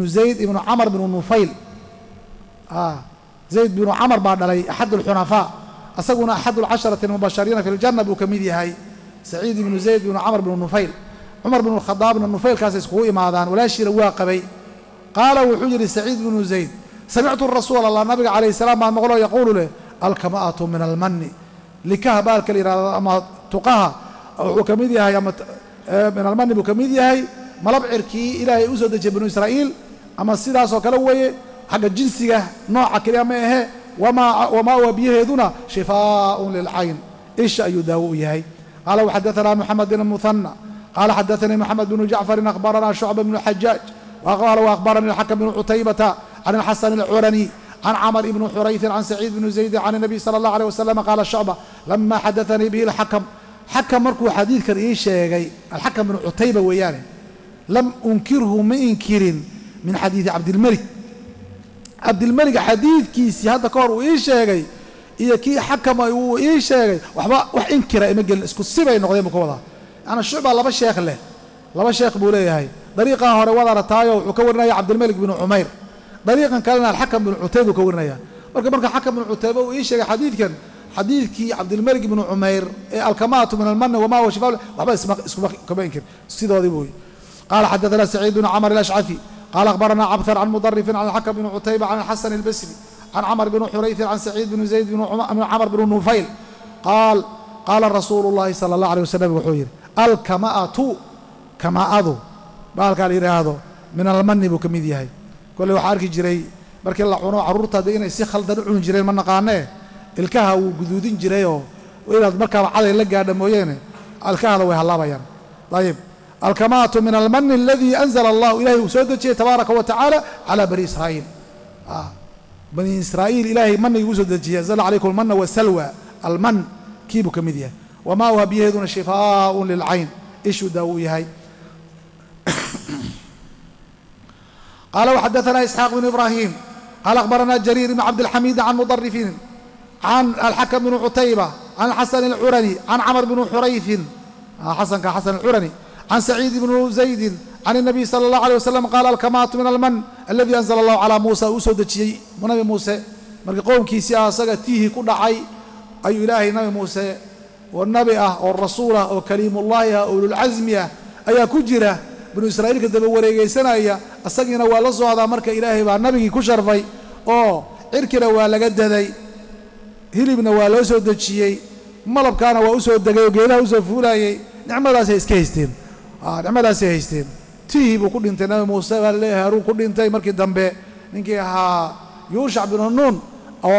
زيد ابن عمرو بن نفيل زيد بن عمرو بعد علي احد الحنفاء أسقنا أحد العشرة المبشرين في الجنة بوكميدي هاي سعيد بن زيد بن عمر بن النفيل عمر بن الخطاب بن النفيل كاس يسقوه معذان ولا شيء رواقبي قال وحجر سعيد بن زيد سمعت الرسول الله النبي عليه السلام مع مغلو يقول له الكماءة من المن لكه بالك لما تقاها وكميدي هاي من المن بوكميدي هاي ملاب عركي إلهي أزود بن إسرائيل أما السلاس وكلوه حق الجنسية نوع كلامه وما هو به دون شفاء للعين ايش يداوي هي قال وحدثنا محمد بن المثنى قال حدثني محمد بن جعفر اخبرنا شعبة بن الحجاج وقال واخبرني الحكم بن عتيبة عن الحسن العرني عن عمرو بن حريث عن سعيد بن زيد عن النبي صلى الله عليه وسلم قال الشعبة لما حدثني به الحكم حكم مركو حديث كان ايش الحكم بن عتيبة وياني لم انكره ما انكر من حديث عبد الملك حديث كيسي هذا كارو إيش يا جاي إيه كي حكم أيوه إيش يا جاي وح إنكره مجل إسكت سبعين قديم كوضع أنا الشعب الله بشيخ له الله بشيخ بولي هاي طريقة هروضة رتايا وكورنا يا عبد الملك بن عمير طريقة كان الحكم بن عتيبة وكورنا يا بركة حكم بن عتيبة وإيش يا حديث كان حديث كي عبد الملك بن عمير الكمات من المن وما هو شفاء وحبا اسمه كمان إنكر سيد هذا بوي قال حدثنا سعيد بن عمر الأشعثي قال أخبرنا عبثر عن مضرف عن الحكم بن عتيبة عن الحسن البصري عن عمرو بن حريث عن سعيد بن زيد بن عمرو بن نفيل قال رسول الله صلى الله عليه وسلم وحوير الكماءة كما أذو بالك هذا من المن بكميدي هاي كل وحارك جري برك الله عنو عرورته دينا يسخل دلعون جري من نقانه الكها وجدودين جريو وإلى بركة على لقى دموينه الكها لو هلا بيان طيب الكماءة من المن الذي أنزل الله إليه وسودته تبارك وتعالى على بني إسرائيل بني إسرائيل إلهي من يوسودته أنزل عليكم المن والسلوى المن كيبو كميديا وما هو به دون شفاء للعين إيش داوي هاي قال وحدثنا إسحاق بن إبراهيم قال أخبرنا جرير بن عبد الحميد عن مضرفين عن الحكم بن عتيبة عن الحسن العرني عن عمرو بن حريث حسن حسن الحرني عن سعيد بن زيد عن النبي صلى الله عليه وسلم قال الكمات من المن الذي أنزل الله على موسى وسود شيء نبي موسى مركي قوم كيسيا سقتيه كل عي أي إلهي نبي موسى والنبي والرسول وكليم الله أولو العزمية أي كجرة بنو إسرائيل كذب وريجي سنة أي أسقينا والله هذا مركي إلهي والنبي كشر في أو إركنا والجد هذي هربنا والله وسود شيء ملب كان وسود دقيق غيره وسود فولاي نعم هذا سيسكيستين نعم هذا سيسكيستين تيجي بقول أنت نبي موسى ولا هارون كل أنت مركي دمبه إنك يوشع بن نون أو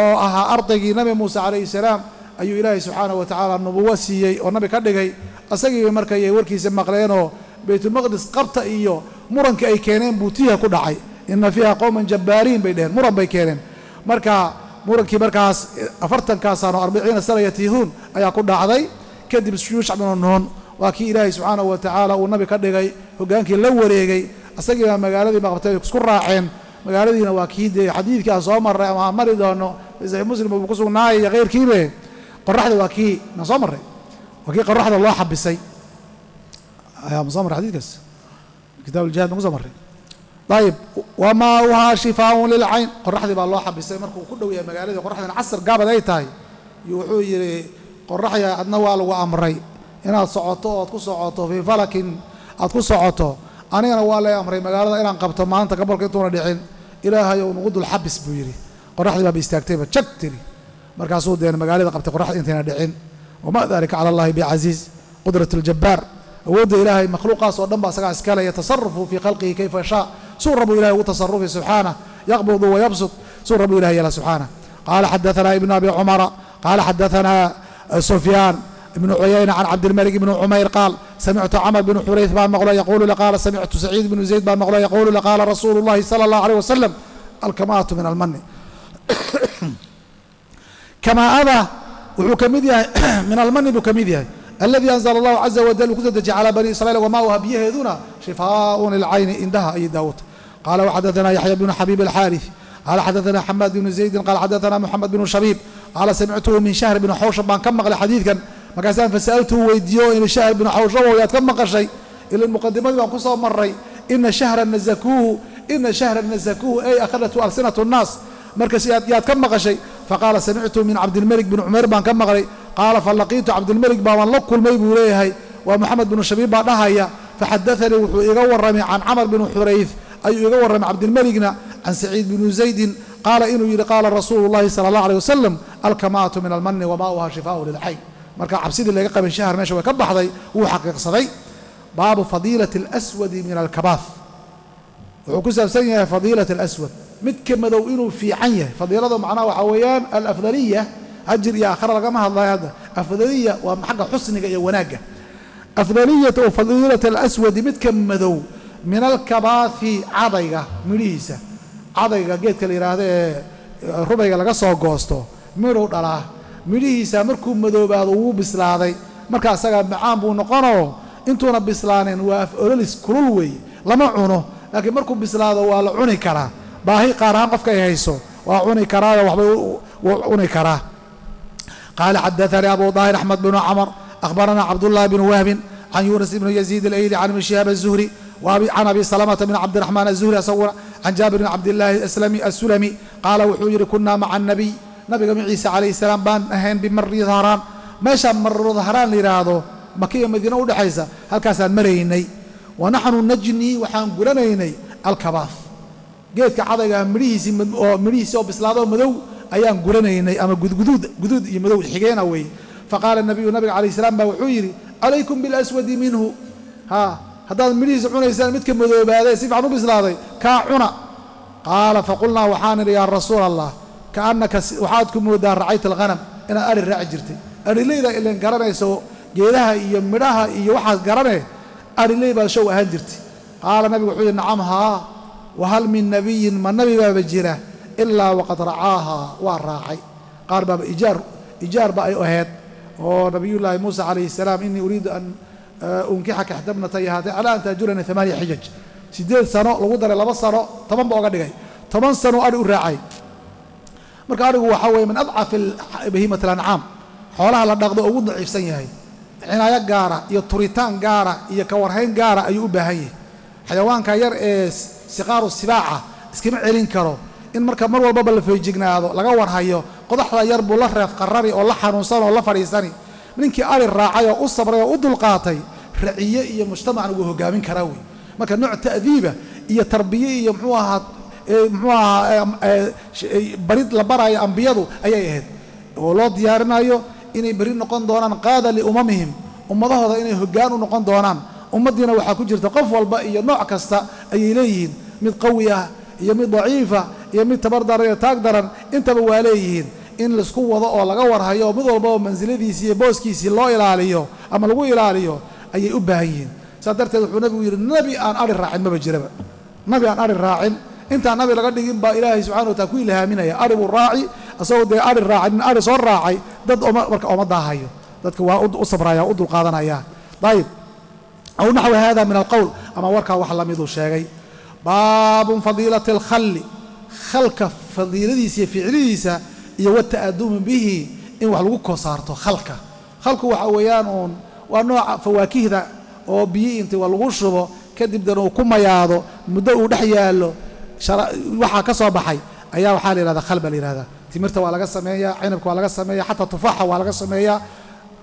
أرتقي نبي موسى عليه السلام أي إله سبحانه وتعالى النبوة سيئ والنبي كدقي أسقي بمركي وركي سمقلينه بيت المقدس قبطة إياه مرن كأي كانين بوتيها كدعي إن فيها قوم جبارين بينهم مرن بيكانين مركا مرن كي مركاس أفرتن كاسان 40 سنة يتيهون أي كدعي كذب يوشع بن نون وكي إله سبحانه وتعالى والنبي كدقي وجانك لوريجي أسقي بمقالدي مقبتي كسكراعين magaaladiina waa kii de xadiidka soo maray ama mari doono isay muslim oo ku sugnaay qeyrkiibe qoraxda waa kii na soo maray waa kii qoraxda loo xabisay ayaa musamar xadiidkaas kitaab al-jihad nagu soo maray dayib wama huwa shifaa'un lil 'ayn qoraxda baa loo xabisay markuu ku dhaw yahay magaalada qoraxdan casr gaabad ay tahay wuxuu yiri qoraxda adna waa lagu amray inaad socoto oo ku socoto fi falakin aad ku socoto anigana waa la amray magaalada inaan qabto maanta gobolka intuuna dhicin ilaahay uu nugu dul xabis buu yiri qoraxdii baa istaagtayba jagtiri markaasuu deen magaalada qabtay qoraxdii intaana dhicin wama dalika cala allahi biaziz qudratul jabbar awoodda ilaahay makhluuqaas oo dhan baa isagaa iskale iyo tasarrufu fi khalqihi kayfa yashaa suu rabbu ilaahay ugu tasarrufi subxaana yaqbidu wa yabsut suu rabbu ilaahay yala subxaana qaala xadathana ibnu abi cumara qaala xadathana sufyaan ابن عيينة عن عبد الملك بن عمير قال سمعت عمرو بن حريث بن مغلى يقول لقال سمعت سعيد بن زيد بن مغلى يقول لقال رسول الله صلى الله عليه وسلم الكمات من المن كما أبى وحكمديا من المن بكمديا الذي أنزل الله عز وجل وكذا على بني إسرائيل وما وهبيه هذونا شفاء للعين إندها أي داود قال وحدثنا يحيى بن حبيب الحارث قال حدثنا حماد بن زيد قال حدثنا محمد بن شريب قال سمعته من شهر بن حوشب بن كم مغلى حديث كان markaasaan fasaltu weydiyo in shahr ibn hawshaw yaad ka maqashay ila muqadimada baan ku soo maray in shahra nazakuhu ay akhadatu alsinatu an-nas markaas yaad ka maqashay faqala sami'tu min abd al-malik bin umar baan ka maqray qala falaqitu abd al-malik baan la kulmay buu leeyahay wa muhammad bin shabiib baa dhahaya fahaddathani wuxuu iga warramay an amr bin hurayth ayuu iga warramay abd al-malikna an sa'id bin zayd qala inuu yiri qala rasulullah sallallahu alayhi wasallam al-kamatu min al-manni wa ma'uha shifaa'u lil-hayy marka cabsidii laga qabay shahar meesha way ka baxday uu xaqiiqsaday baabu fadiilati al-aswad min al-kabath wuxuu ku saabsan yahay fadiilati al-aswad mid ka madow inuu fiican yahay fadiilada macnaha waxa weeyaan al-afdaliya ajr iyo aakhira lagama hadlayo hadda afdaliya waa xagga xusniga iyo wanaagga afdaliyatu fadiilati al-aswad mid ka madow min al-kabathi cadayga midhiisa cadayga geedka la yiraahdo ee rubayga laga soo goosto midhu dhalaa midhiisa markuu madoobaado uu bislaaday marka asaga macaan buu noqono intuuna bislaaneen waa af ololis kulul way lama cuno laakiin markuu bislaado waa la cuni karaa baahi qaarahan qofka ay hayso waa cuni karaa waxba uu cuni karaa qaala hadathani abu daahir ahmad bin amr akhbarana abdullah bin wahb an yunus ibn yazid al-ayli an mishab az-zuhri وعن أبي سلمة بن عبد الرحمن الزهري صور عن جابر بن عبد الله السلمي قال وحجر كنا مع النبي نبي عيسى عليه السلام بان أهين بمر ظهران ماشى مر ظهران ليرادو مكية مدينة ودحيسة هل كاسان مريني ونحن نجني وحان قرنيني الكباث قيت كعضة مريسي أو بسلادو مدو أيان قرنيني أما قدود يمدو حقين أوي فقال النبي عليه السلام بوحيري عليكم بالأسود منه ها هذا مريسي عنا يسلم متكم مدو بهذا سيف عنو بسلادي كعنا قال فقلنا وحانر يا رسول الله كأنك وحادكم ودار رعيت الغنم أنا أري الرعي جرتي أري ليه إلا نقرني سو جيلها يمراها يوحد قرني أري ليه بشو أهل جرتي قال النبي وحيد نعمها وهل من نبي ما النبي باب الجيرة إلا وقد رعاها والراعي قال باب إيجار بقى أهد ونبي الله موسى عليه السلام إني أريد أن أنكحك إحدى ابنتي هاتين على أن تأجرني 8 حجج 8 سنة لو قدر إلا بس سنة 8 سنة أري الراعي marka arigu waxa weeye min adaf bahimata al-an'am xoolaha la dhaqdo ugu daciifsan yahay عناية جارة يطريتان جارة يكورهين جارة أيوبها هي حيوان كير صغار السباعة اسكيم علين كرو إن مركب مرور بابل في الجنة هذا لجور هيو قضح لا يربو الله رف قرري والله حنوصان والله فريساني منك آل الراعي والصبر وأدل قاطي رعية مجتمع نقوله جامين كراوي ما كان نوع تأديبه هي تربية معها بريد لبرا يا أنبياءه أيه ولاد ديارنا يو إني بريد نقان دونان قادة لأممهم أمضاه هذا إني هجانو نقان دونان أمضينا وحكوجر تقف والباقي نوع كستا أي لين مد قوية يمد ضعيفة يمد تبردر يتقدرن أنت بواليهن إن السكوة ضاء ولا جور هيو مد الباب منزل ذي سي بوسكي سي لا إله عليه أما لو إله عليه أي أبهين صدرت النبي النبي أن أرى الراعي ما بجربه نبي أن أرى الراعي أنت النبي لقد جيب إلهي سبحانه وتأكلها منها يا أرب الراعي أصود يا أرب الراعي من أرب صار راعي ضد أمرك أو مضاها هيو ضد كواعد أصبر يا أدل قاضنا يا طيب أو نحو هذا من القول أما وركه وحلا ميدو شيء باب فضيلة الخل خلك فضيلة فعليسة يوتأدم به إن وحلوك صارته خلك خلك وحويان ونوع فواكه ذا أو بيئنت والغشرة كذب دنو كم ياضو مدو دحيا له شر وحى كسر بحي أيا وحال هذا خلب لهذا تمرت ولا قسم هي عنبك ولا قسم هي حتى تفاحة ولا قسم هي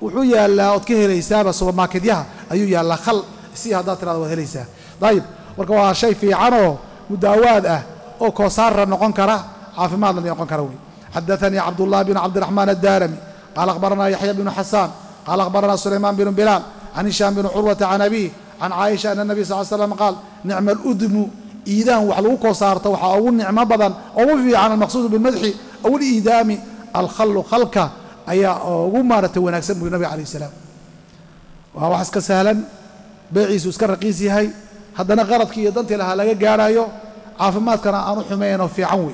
وحيا لا أتكهر يسابة سوبر ماركتيها أيويا لا خل سيها داتر هذا وهليسة طيب وركوا شيء في عنو مداوده أو كسر نقن كره عافي ما لنا نقن كروي حدثني عبد الله بن عبد الرحمن الدارمي قال أخبرنا يحيى بن حسان قال أخبرنا سليمان بن بلال عن هشام بن عروة عن أبيه عن عائشة أن النبي صلى الله عليه وسلم قال نعم الأدم إيدان وحلوك وصارت وحاول نعمة بدن أو في عن المقصود بالمدح أو الإيدام الخل خلك أي ومارة ونكسب النبي عليه السلام وهو حسك سهلا بيعيس وسكر رقيسي هاي هذا غرض كي يدنت لها لا قارايو عافمات كان أنو حمين وفي عنوي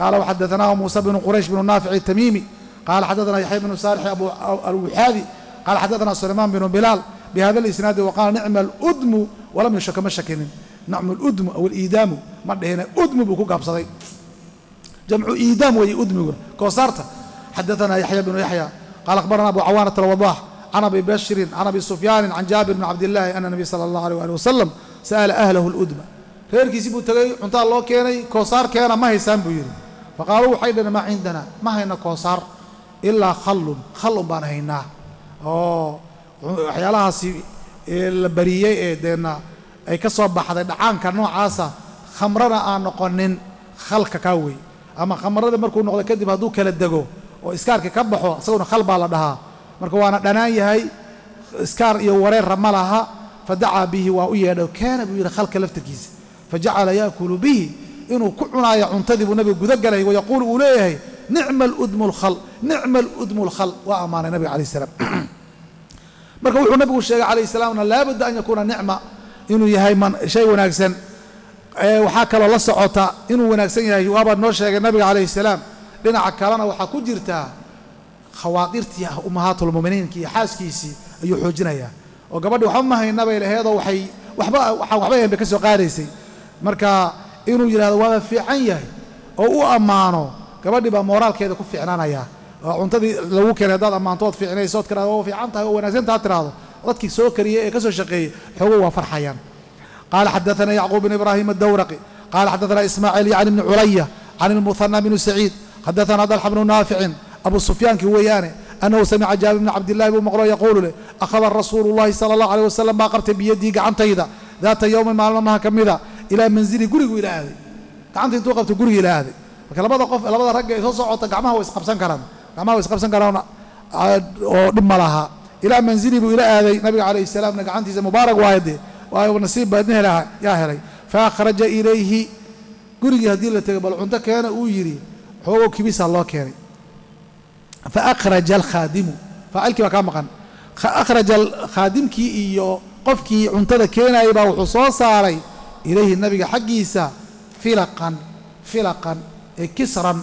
قال وحدثناه موسى بن قريش بن النافع التميمي قال حدثنا يحيى بن صالح أبو الوحادي قال حدثنا سليمان بن بلال بهذا الإسناد وقال نعم الأدم ولم يشك مشكين نعم الأدم أو الإيدام مرة هنا أدم بكوك أبصري جمع إيدام وهي أدم كوسارته حدثنا يحيى بن يحيى قال أخبرنا أبو عوانة الوضاح عن أبي بشر عن أبي سفيان عن جابر بن عبد الله أن النبي صلى الله عليه وسلم سأل أهله الأدم غير كيسبوا تجي عن الله كيني كوسار كينا ما هي سامبير فقالوا حيدنا ما عندنا ما هينا كوسار إلا خل بانهينا أو حيالها سي البرية دينا أي كصوب بحد عن كنوع عصا خمرنا أن نقنن خل كاوي أما خمرنا مركو نقول كذب هذو كلا دجو وإسكار كبحوا صورنا خل بالدها مركو أنا دناي هاي إسكار يورير رملها فدعا به وأيده كان بير خل كلفتكيز فجعل يأكل به إنه كعنا ينتدب النبي جذقله ويقول أوليه نعم الأدم الخل نعم الأدم الخل وأمان النبي عليه السلام marka wuxuu nabigu sheegay calayhi salaamna laabudda an yakuuna nicma inuu yahay shay wanaagsan waxaa kaloo la socota inuu wanaagsan yahay waabaa noo sheegay nabiga calayhi salaam dhinaca kalena waxaa ku jirtaa khawaadirtii ah ummahaatul mu'miniinka iyo xaaskiisii ayuu xoojinayaa oo gabadhu waxba ma haynabay laheedoo waxay waxba ay ka soo qaadaysay marka inuu yiraahdo waa fiican yahay oo uu ammaano gabadhi baa moraalkeeda ku fiicnaanaya cuntadii lagu keenay dad amaantood fiicnaysood kara oo fiicantahay oo wanaagsan taa tiraado dadkii soo kariyay ee ka soo shaqeeyay xogo waa farxayaan qaal hadathana yaqub ibn ibrahim ad-dawraqi qaal hadathana isma'il yani ibn ulayya an al-muthanna ibn sa'id hadathana dal ibn nafi' abu sufyan ki wayane annahu sami'a jabir ibn abdullah ibn mughra yaqulu la akhadha rasulullah sallallahu alayhi wasallam baqarta bi yadi gacantayda daata yawm maalmaha kamida ila manzili gurigu ila aaday gacantay intuu qabto gurigu ila aaday marka labada qof labada rag ay soo socota gacmaha way isqabsan karaan gacmaha isqabsan karaan oo dhib malaha ila manzili buu ila aaday nabiga kaleey salaam gacantiisa mubaarak waayde waayo nasiib baadna helaa yaa helay fa kharaja ilayhi guriga hadii la tagay bal cunto keena uu yiri xoogo kibisa loo keenay fa akhraja al khadim fa alki wa kamqan akhraja al khadimki iyo qofkii cuntada keenay baa wuxuu soo saaray ilayhi nabiga xaqiisa filaqan kisran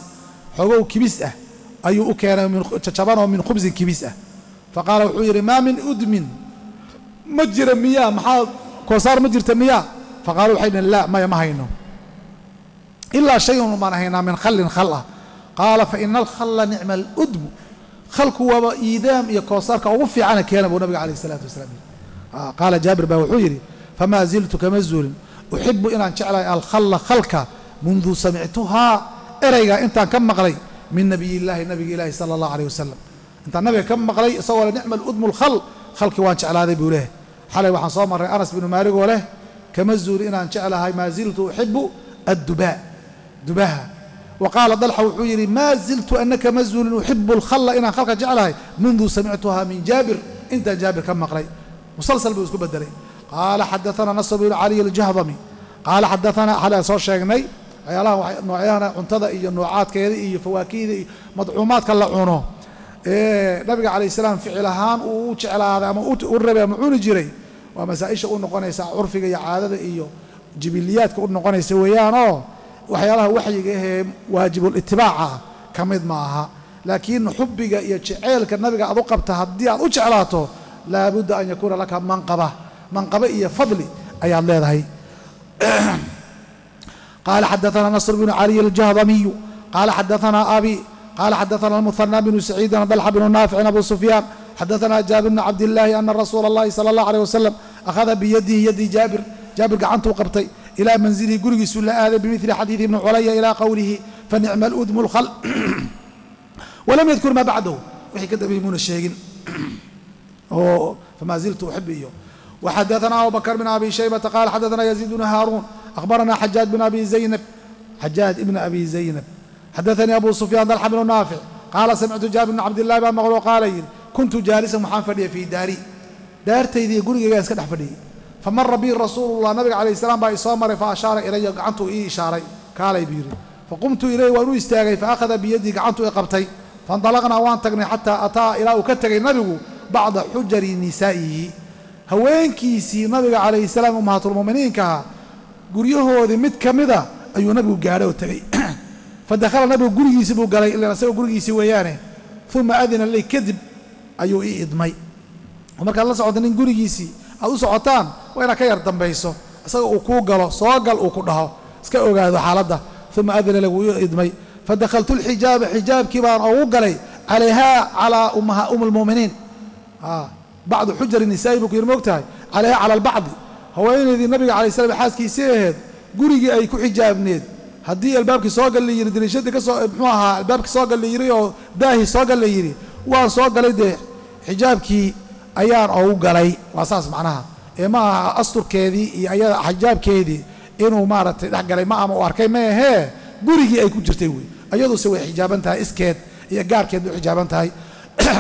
xoogo kibisa أي أكيرا من تشابانه من خبز كبيسة فقال وحير ما من أدم مجر مياه محاض كوسار مجر مياه فقالوا حين لا ما يمهينه إلا شيء ما نهينا من خل خله قال فإن الخل نعم الأدم خلق هو إيدام يكوصار كوفي عنا كيان أبو نبي عليه الصلاة والسلام. قال جابر باوحيري فما زلت كمزول أحب إن أن شعلي الخل خلقا منذ سمعتها إريقا أنت كم مقلي من نبي الله النبي الله صلى الله عليه وسلم أنت النبي كم مقلي صور نعمة أدم الخل خلقي وأن شعلي هذا بوله حالي وحن صامر أنس بن مالك وله كمزول إن أن شعلي ما زلت أحب الدباء دباها. وقال ضلحة وحيري ما زلت أنك مزول أحب الخل إن خلق جعلها منذ سمعتها من جابر أنت جابر كم مقلي مسلسل بيسكو بدري. قال حدثنا نصر بن علي الجهضمي قال حدثنا على صور شاقني يا الله نوعيانا انتظر إيه نوعات كيري فواكيد مطعومات كلا عونه نبي عليه السلام فعلهان وجعل هذا ما والربع معون جري ومسائش أقول نقنيس عرفي يا عادة إيو جبليات كأقول نقنيس ويانه وحيالها وحي واجب الاتباع كمد معها لكن حبك يجعلك النبي أبو قبتها الضياء وجعلاته لا بد أن يكون لك منقبة منقبة فضلي أي الله ذهي. قال حدثنا نصر بن علي الجهضمي قال حدثنا أبي قال حدثنا المثنى بن سعيد عن طلحة بن نافع أبو سفيان حدثنا جابر بن عبد الله أن رسول الله صلى الله عليه وسلم أخذ بيده يدي جابر قعنته وقبتي إلى منزلي قرقي سلا هذا بمثل حديث ابن علي إلى قوله فنعم الأدم الخل ولم يذكر ما بعده وحي كده بيمون الشيخين فما زلت أحبه. وحدثنا أبو بكر بن أبي شيبة قال حدثنا يزيد بن هارون أخبرنا حجاج ابن أبي زينب حدثني أبو سفيان ذا الحبل النافع قال سمعت جابر بن عبد الله بن مغلوق قال كنت جالسا محافظا في دارتي ذي قرقي جالس كده حفلي فمر بي رسول الله نبي عليه السلام باي صامر فأشار إلي قعنته إشاري كالي بيري فقمت إليه ولو استاغي فأخذ بيدي قعنته قبتي فانطلقنا وانتقني حتى أتى إلى وكتري النبي بعض حجر نسائه هوين كيسي نبي عليه السلام أمهات المؤمنين كها قريه ذي مت كمذا أيو نبي قاله وتبي فدخل نبي قريه سبو قالي إلا نسوي قريه سويانه ثم أذن لي كذب أيو إدمي وما كان الله سعودني قريه سي أو سعطان وأنا كير دمبيسو أسأل أكوجله صاقل أكوده سكأوج هذا حالده ثم أذن له إدمي فدخلت الحجاب حجاب كبار أو قلي عليها على أمها أم المؤمنين بعض حجر النساء بكير موقتها عليها على البعض هو الذي النبي عليه السلام حاسكي سيد قريجي أي كحجاب نيد هدي الباب كصاقل اللي يري دريشة كصا بمها الباب كصاقل اللي يري أو داهي صاقل اللي يري وصاقل يده حجاب كي أيار أو قلي وأساس معناها ما أسطر كذي أي حجاب كذي إنه مارت حجري ما أم واركي ما هي قريجي أي كجرتوي أيضا سوي حجاب أنتها إسكت يجار كده حجاب أنتها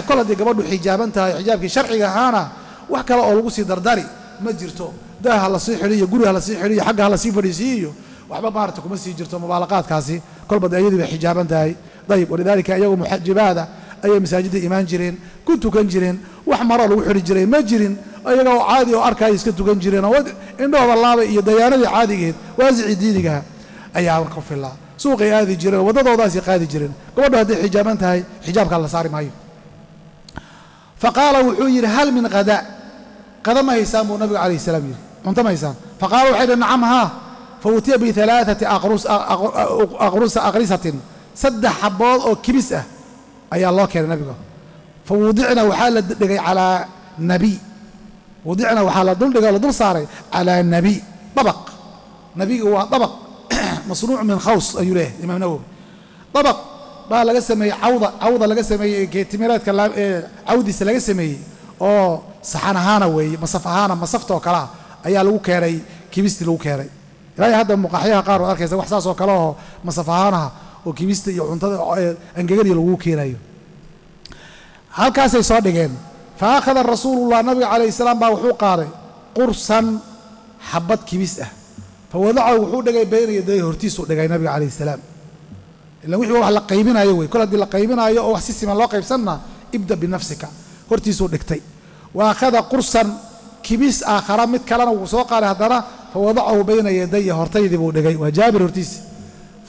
كل هذه قبله حجاب أنتها حجاب كشرعي هانا وحكى له أول قصي درداري ما جرتو ده هلا صيح لي يقولي هلا صيح لي حق هلا صيف ريسيو وحبا مارتكم مسي جرتو مبالغات كاسي كل بدأ يدي حجاب أنتها طيب ولذلك أيوه محجب هذا أي مساجد إيمان جرين كنتو كان جرين وحمر له وحري جرين ما جرين أيقوا عادي وأركايس كنتو كان جرين أود إنه والله يديانة عادي جد وازع دينها أيها القف الله سوق هذه جرين وضع ضاسي هذه جرين قبل هذه حجاب أنتها حجاب الله صار معي. فقال وحير هل من غداء قدم هيسام النبي عليه السلام يري انتم هيسام فقال وحير نعم ها فوتي بثلاثة أغرسة سد حبوض أو كبسة أي الله كان النبي فوضعنا وحال دقي على نبي وضعنا وحال دول دقي على دول صاري على النبي طبق نبي هو طبق مصنوع من خوص أيوله الإمام النووي طبق بقى لقى سمي عوضة لقى سمي كتميرات كلام عودي لقى سمي أو صحنا هانا وي مصفة هانا مصفته وكلا أيها لو كاري كبست لو كاري رأي هذا مقحيها قارو أركز وحساس وكلا مصفة هانا وكبست ينتظر أنجري لو كاري هل كاسي صادقين فأخذ الرسول الله النبي عليه السلام باوحو قاري قرصا حبت كبسة فوضعه وحو دقي بين يديه هرتيسو دقي النبي عليه السلام إلا وحي وحي لقيبنا يوي كل هذه لقيبنا يوي وحسيسي من لقيب سنة ابدأ بنفسك هرتيسو دقتي وأخذ قرصا كبس آخر متكلنا وسوق على هدنا فوضعه بين يديه هرتي ذبو دقي وجابر هرتيسي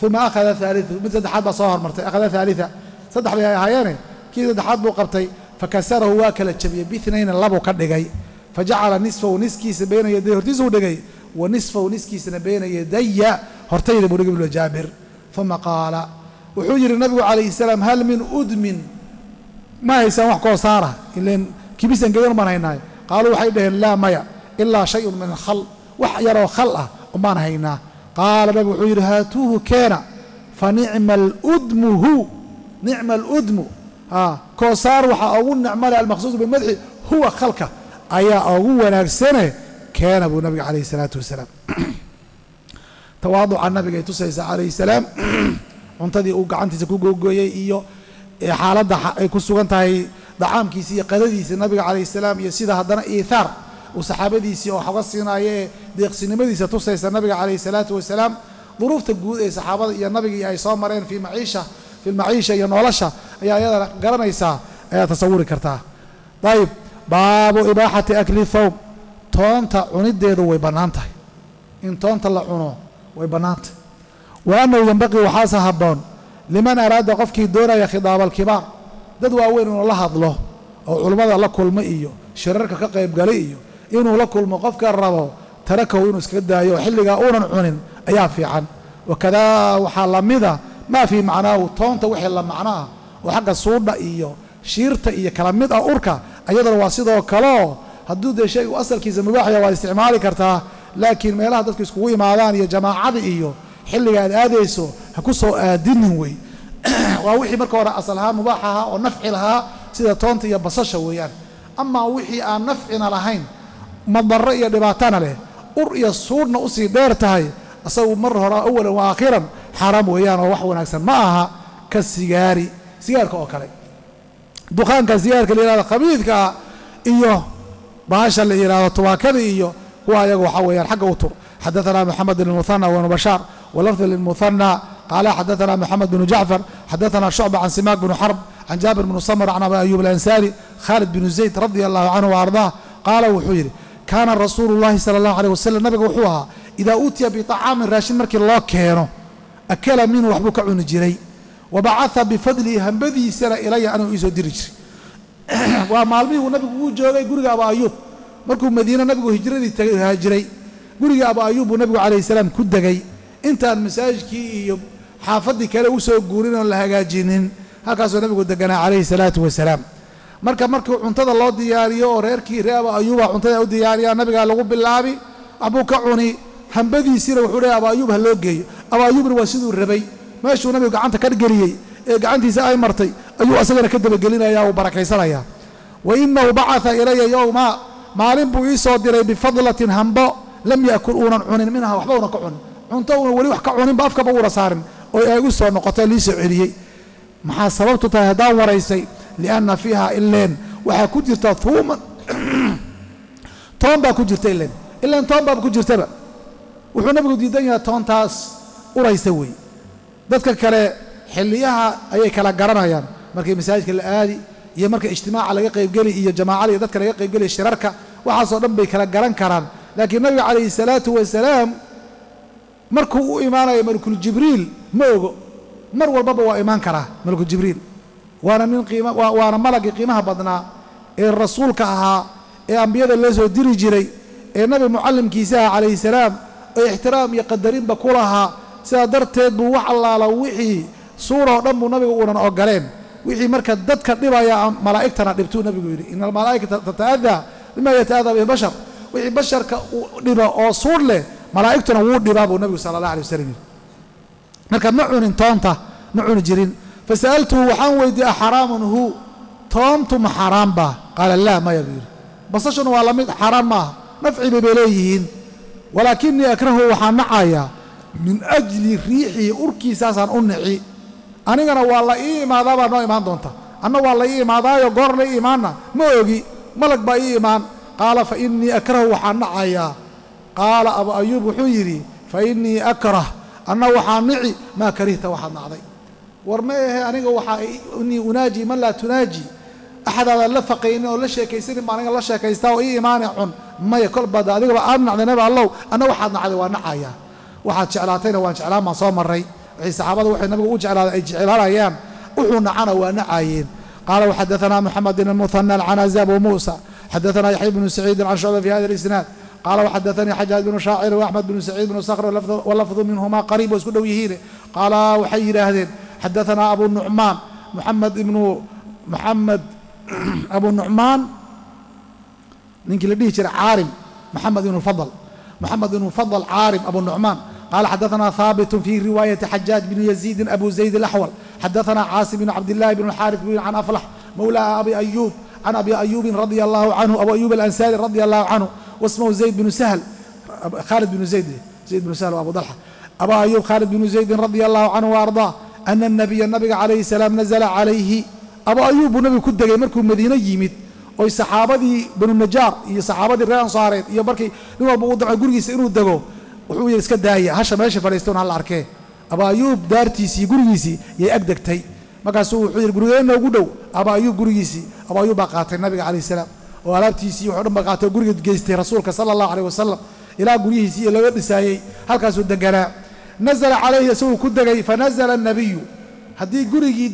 ثم أخذ ثالثة مثل حد صاهر مرتين أخذ ثالثة صدح بها هياني كذا دحض وقبتي فكسره واكل الشبيه باثنين اللبو كدغاي فجعل نصفه ونسكيس بين يديه هرتيسو دغاي ونصفه ونسكيس بين يديه هرتيده بودغبل جابر ثم قال وحجر النبي عليه السلام هل من أدم ما هيسان واخ كو ساره إلين كيبيسان غير ما هيناي قالوا waxay dhaheen la maya illa shay'un min khal wax yaro khal ah uma hayna qaala bag wuxuu yiri haatuhu kana fa ni'mal udmuhu ni'mal udmu ha ko saar waxa ugu ni'mal al maqsuud bil madhi huwa khalka ayaa ugu wanaagsane kana bu nabiga kaleey salaatu wasalaam tawaadu an nabiga tusaysa kaleey salaam cuntadii uu gacantiisa ku googoyay iyo xaaladda ay ku sugan tahay dacaamkiisa iyo qadadiisa nabiga kaleey salaam iyo sida hadana iithar oo saxaabadiisii oo xooga siinayay deeqsinimadiisa tusaysa nabiga kaleey salaatu wasalaam duruufta guud ee saxaabada iyo nabiga ay soo mareen fi maciisha iyo nolosha ayaa ayada garanaysa ayaa tasawuri kartaa dayib baabu ibaahati akli thawb toonta cunideedu way banaan tahay in toonta la cuno way banaan tahay وأنه ينبغي وحاسة هبون لمن أراد قفكي دورا يا خضاب الكبار دد واوين إنه لا هضله أو علماء لا كل مئيو شررك كقيب قليئو إنه لا كل مقفك الربو تركه إنه سكده أيو حلق أونا عنن أيافي عن وكذا وحالمذا ما في معناه طونت وحل معناه وحق الصورة إيو شيرت إيو كلامذا أوركا أيضا واسطة وكلاو هدود شيء وأصل كي زمباحية والاستعمالي كرتاه لكن ما يلاحظتك اسكوي معلان يا جماعة إيو حلي قاعد آديسو هكوسو آدينوي ووحي مركو أصلها مباحها ونفع لها سيدا تونتي يا بصشة ويان أما وحي أن نفعنا لهين مضر يا دبعتنا له أرئي الصورنا أسي دارتهاي أصو مرة أولا وآخرا حرام ويان ووحو ناكسا معها كالسيجاري سيجارك أوكالي دخان كالسيجارك اللي لها الخبيث كا إيوه باشا اللي لها التواكري إيوه هو يقو حويان حق وطر حدثنا محمد المثنى ونبشار ولفظ للمثنى قال حدثنا محمد بن جعفر حدثنا شعبة عن سماك بن حرب عن جابر بن سمر عن أبي أيوب الأنساري خالد بن زيد رضي الله عنه وأرضاه قال وحيري كان رسول الله صلى الله عليه وسلم نبي وحوها إذا أوتي بطعام راشد مركي الله كينو أكل منه وحبك عن جري وبعث بفضله هنبذي سر إلي أنا إيزو درجري ومعلمي ونبي وجوغي قرق أبا أيوب مركو مدينة نبي هجري قرق أبا أيوب ونبي عليه السلام كدقي انت المساجكي حافظي كلا وسو غورين ولا هاجينين هكاسو نبيو دغنا عليه الصلاه والسلام marka cuntada loo diyaariyo reerkii reeba ayuba cuntada u diyaariya nabiga lagu bilaabi abu ka cuni hanbadiisina wuxuu reeba ayuba loo geeyo aba ayuba waa sidoo rabay meeshuu nabiga gacanta ka galiyay ee gacantiisa ay martay ayuu asagana ka daba gelinaya oo barakaysanaya wa innahu ba'atha ilayya yawma maalin buu ii soo diray bifadlatin hanbo lam yakul una cunin minha waxba una ka cunin cunto wali wax ka cunin baafka buu rasaarin oo ay ugu soo noqotay liisoo celiyay maxaa sababtu tahay hadaan waraysay lianna fiha illan waxa ku jirta thuuman toonba ku jirta illan toonba ku jirtaba wuxuu nabigu diidan yahay toontaas uraysa way dadka kale xilliyaha ayay kala garanayaan markii masaajidka la aadi iyo markii ijtimaaca laga qayb gali iyo jamaacada dadka laga qayb gali shirarka waxa soo dhanbay kala garan karaan laakiin nabiga kaleey salaatu wa salaam markuu iimaanay malakul jibriil moogo mar walba waa iimaan kara malakul jibriil waana min qiima waana malaki qiimaha badna ee rasuulka aha ee ambiyada la soo diri jiray ee nabi muallimkiisa kaleey salaam ee ixtiraam iyo qadarin ba kulaha sida darteed buu wax allaala wixii suuro dhan buu nabiga uuna ogoleen wixii marka dadka dhibaya malaa'igtana dhibtuu nabigu yiri inal malaa'ikata tataada bima yataada bi bashar wixii basharka dhiba oo suur leh malaa'igtuna wuu dhibaabu nabiga sallallahu alayhi wasallam marka ma cunin toonta ma cuni jirin fasaltu waxaan weydiiyay xaraamun hu toontu ma xaraam ba qala la ma yabir basashun waa lamid xaraam ma nafci bibelayhin walakinni akrahu waxaan nacaaya min ajli riihi urkiisaasan u nici anigana waa la iimaada baa noo iimaan doonta anna waa la iimaadaayo goor la iimaana ma ogi malag baa iimaan qala fa inni akrahu waxaan nacaaya قال أبو أيوب حيري فإني أكره أنه وحانعي ما كرهت وحانعضي ورميه أنه وحاني أناجي من لا تناجي أحد هذا اللفقي إنه لا شيء كيسير ما أنه لا شيء كيستاو إيه مانعون ما يقول بدا أنه وأمنع لنبع الله أنه وحانعضي ونعايا وحاد شعلاتين وان شعلان ما صام الري عيسى عبد وحي نبقى وجعلها أيام وحنعنا ونعايين قال وحدثنا محمد المثنى العنزاب وموسى حدثنا يحيى بن سعيد عن شعبة في هذا الإسناد قال وحدثني حجاج بن شاعر واحمد بن سعيد بن صخر واللفظ منهما قريب واسكنه قال وحير هذين حدثنا ابو النعمان محمد بن محمد أبو النعمان نيجي لديه شرع عارم محمد بن الفضل، محمد بن الفضل عارم أبو النعمان قال حدثنا ثابت في رواية حجاج بن يزيد أبو زيد الأحول حدثنا عاصم بن عبد الله بن الحارث بن عن أفلح مولى أبي أيوب عن أبي أيوب رضي الله عنه أبو أيوب الأنصاري رضي الله عنه واسمه زيد بن سهل خالد بن زيد بن سهل وأبو ضلحة أبو أيوب خالد بن زيد رضي الله عنه وأرضاه أن النبي عليه السلام نزل عليه أبو أيوب النبي كنت جاي مركب مدينة يمد أي صحابتي بنو النجار هي صحابتي الريان صارت هي بركي لما بوضع جورجي سيروا الدجو وحوي يسكت داية هش ماشي فلسطين على الأركان أبو أيوب دارتي سي جورجي سي يأكدك تي ما كسو حير جورجي ما وجدوا أبو أيوب جورجي سي أبو أيوب بقات النبي عليه السلام وقالت سي وحرم بقات جورجي جيست رسولك صلى الله عليه وسلم إلى جورجي سي إلى ورد ساي هل كسو الدجال نزل عليه سو كنت جاي فنزل النبي هدي جورجي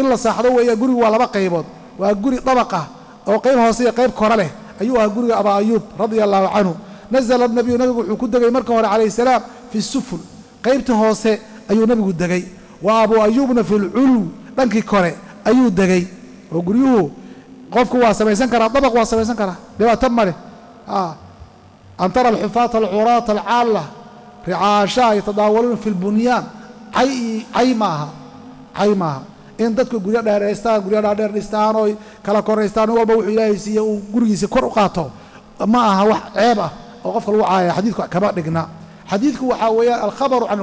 إلا صاحبه يا جورجي ولا بقى يبض وجورجي طبقة أو قيم هوسية قيم كورله أيها جورج أبا أيوب رضي الله عنه نزل النبي ونبي كنت جاي مركور عليه السلام في السفل قيمته هوسية أيها نبي كنت جاي وأبو أيوبنا في العلو لنكي كوره أيوه دجاي وجريوه قفك واسمي سنكره طبق واسمي سنكره ده تمره أن ترى الحفاة العراة العالة رعاشا يتداولون في البنيان عيمها إن تدك جريا دارستان أو كلا كورستان هو بوح يلايسي أو جريسي كرقاته معها وعيبة أو قفك الوعاء حديثك كبار دقنا حديثك وحويا الخبر عن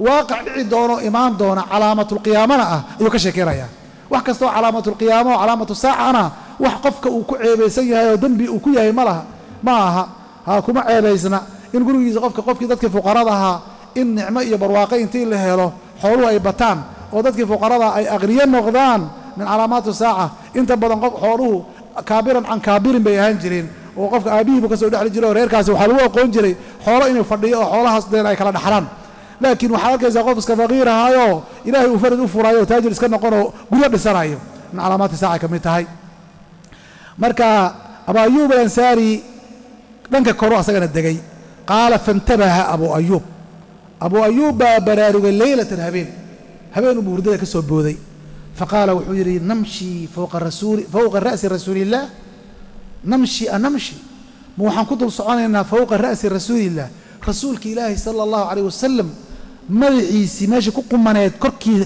واقع دونه إمام دونه علامة القيامة أنا يكشكيرها وحكستوا علامة القيامة وعلامة الساعة أنا وحقفك وكعيبيسيها ودنبي وكيها ملها معها هاكما عيبيسنا إن جريسي قفك ذاتك فقرضها إن نعمة برواقين تيل هيلو حولها يبتان ودتك فقراء أي أغريان نقضان من علامات الساعة أنت بدن قف حوره كابرا عن كابر بيهانجرين وقف أبيه بكسر دحر جلو رير كاس وحلوه قنجري حوره إنه فردي أو حوره صدير أي كلام حرام لكن وحالك إذا قف كفقير هايو إلهي وفرد وفرايو تاجر سكان قرو قلب السرايو من علامات الساعة كميتها هاي مركا أبو أيوب الأنصاري لنك كروه سجن الدجاي قال فانتبه أبو أيوب برارو الليلة الهبين هبين بوردة كسب بودي فقال وحجري نمشي فوق الرأس رسول الله نمشي مو حنقدر صعاننا فوق الرأس رسول الله رسولك إلهي صلى الله عليه وسلم مرعيسي ماشي كقوم منات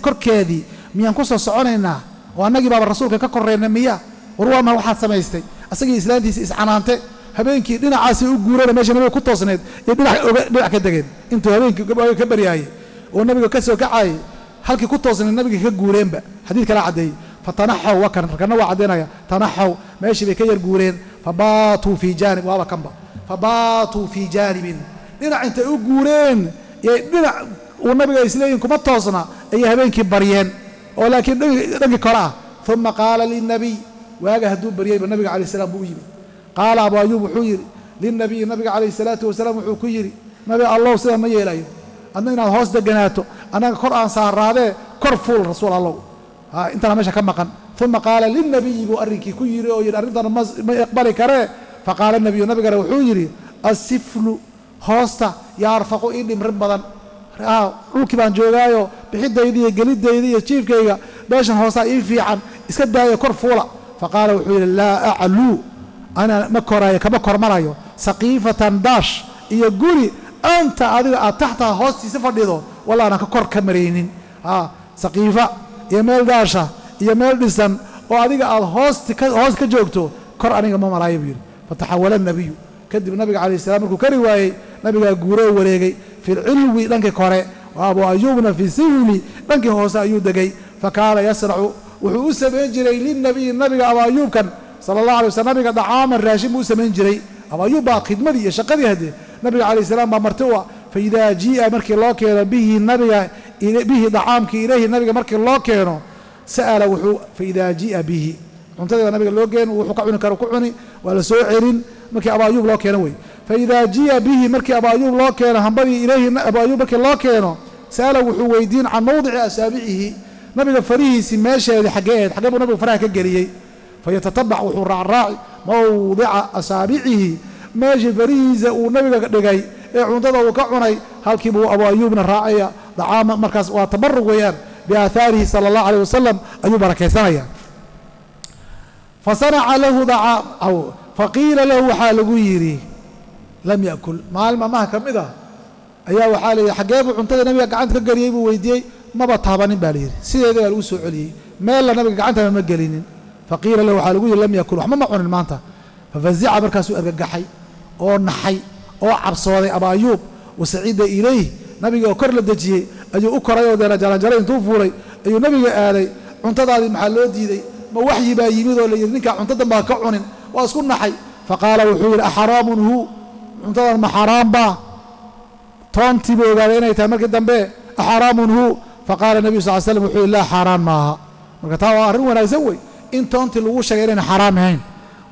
كركادي ميان كسر صعاننا وأنا جيب على الرسول ككررنا مياه وروا ما واحد سمايستي أسجل إسلام ديس إسعانته هبين كي دنا عاسي وجورنا ماشي نبي كتر صنيد دنا كدقين أنتوا هبين كبر ياي والنبي كسر كعاي halkii ku toosan nabiga ka guureen ba xadiid kala caday fatanaxaw wa kan kana wa cadeynaya tanaxaw meeshii bay ka yar guureen fabatu fi janib wa kanba fabatu fi janib dina inta u guureen dina oo nabiga isleeyin kuma toosna ay habeenkii bariyeen oo laakiin dhagi kala thumma qala lin nabiy waaga haduu bariyay nabiga kaleey salaam buu yimi qala abu ayub wuxuu yiri lin nabiy nabiga kaleey salaatu wa salaam wuxuu ku yiri nabi allah sida ma yeelayo أنا هنا هوس دجناته أنا قرآن صار هذا كرفول رسول الله أنت أنا مش هكمل ثم قال للنبي بوريك كيري أو يريدنا ما يقبلك رأي فقال النبي قال وحجري السفل هوستا يعرفه إني مربضا روكي بان جوايو بحد يديه جليد يديه كيف كيجا باش هوستا ينفي عن إسكت كرفولا فقال وحجري لا أعلو أنا مكراي كمكر مرايو سقيفة داش يجوري أنت أدري أتحت هوستي سفر ديدو ولا أنا ككور كامرينين سقيفة يميل داشة يميل ديسان وأدري هوست كجوكتو كور أنا ما مرايبير فتحول النبي كذب النبي عليه السلام كرواي نبي قورو وريجي في العلو لنك كوري وأبو أيوبنا في سهولي لنك هوس أيوب دقي فقال يسرع وحوس من جري للنبي النبي أبو أيوب كان صلى الله عليه وسلم نبي قد عامر راشم موسى من جري أبو أيوب خدمتي شقدي هدي النبي عليه السلام بمرتوى فإذا جاء مركي الله كان به النبي به دعامك إليه النبي مركي الله كان سأل وحو فإذا جاء به انتظر النبي الله كان وحقعوني كرقعني ولا سوعر مركي أبا أيوب الله كان وي فإذا جاء به مركي أبا أيوب الله كان هنبري إليه أبا أيوب مركي الله كان سأل وحو ويدين عن موضع أسابيعه نبي فريه سماشة لحاجات حاجات نبي فراه كجريي فيتتبع وحو الراعي موضع أسابيعه ماشي فريزة ونبي دقي عندنا وكعناي هالكبو أبو أيوب الراعية دعامة مركز وتبرق ويان بآثاره صلى الله عليه وسلم أيوب بركة ثانية فصنع له طعام أو فقيل له وحا لغو يري لم يأكل مالما ما كمده أيا وحا لي حقيبو عنتدا نبي قعنت كغريي بو ويديي مبا تابانين با ليري سيده لو سو عليي ميل نبي قعنت ما غلينين فقيل له وحا لغو لم يأكل وحما ما قرن مانتا ففزع بركاس ارغغخاي او نحاي او عبسوداي ابا ايوب وسعيد اليه نبي او كرل دجيي ايو او كرايو دينا جالان جالين تو فوراي ايو نبي aaday cuntadaadi maxaa loo diiday ma waxyi baa yimid oo la yiri ninka cuntada ma ka cunin waa isku naxay faqala wuxuu yiri aharamun hu cuntada ma haram ba toontii buu ogaa inay tahay markii dambe aharamun hu faqala nabi sallallahu alayhi wasallam wuxuu la haram maaha marka taa waa arrin wanaagsan way in toontii lagu sheegay inay haram ahayn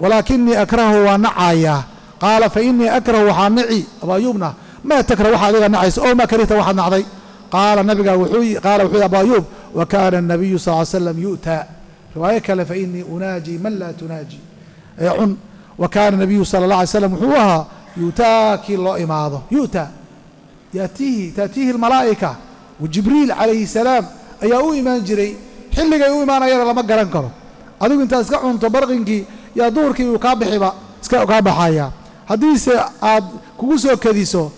walakinni akrahu wa na'aya qala fa inni akrahu wa na'i aba yubna ma takrahu waxa adiga na'ays oo ma karita waxa nacday qala nabiga wuxuu qala wuxuu aba yub وكان النبي صلى الله عليه وسلم يؤتى رواية كلا فإني أناجي من لا تناجي يعن وكان النبي صلى الله عليه وسلم هوها يؤتاك الله معه يؤتى يأتيه تأتيه الملائكة وجبريل عليه السلام أيهو إيمان جري حلقة يهو إيمان أيهر لما قرنكره أدوك أنت أسكعهم تبرغنك يا دورك يقابح با أسكعه قابح هيا حديث كوسو كديسو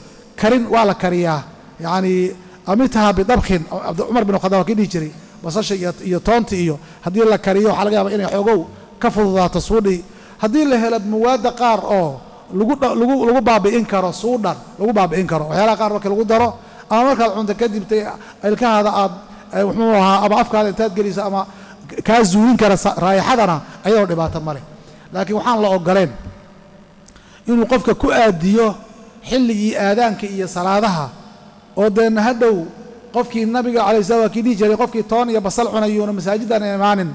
كرين ولا كرياه يعني أمتها بطبخ عبد عمر بن الخطاب كيدي جري بصش يطونتي إيو هدي لا كريو حلقة إني حقو كفضة تصودي هدي له هلب مواد قار أو لقو باب إنكر صودا لقو باب إنكر وحلا قار وكل لقو درا أنا ما كان عندك كذب تي الكه هذا أب وحموها أب أفكار تتجلس أما كازو إنكر رايح هذانا أيوة دبعت مري لكن وحنا الله قرين إنه قفك كؤديو حلي آذانك إيا صلاةها ودن هدو قفكي النبي عليه الصلاه والسلام كي جري قفكي تون يا بصل عنيون مساجدنا امانن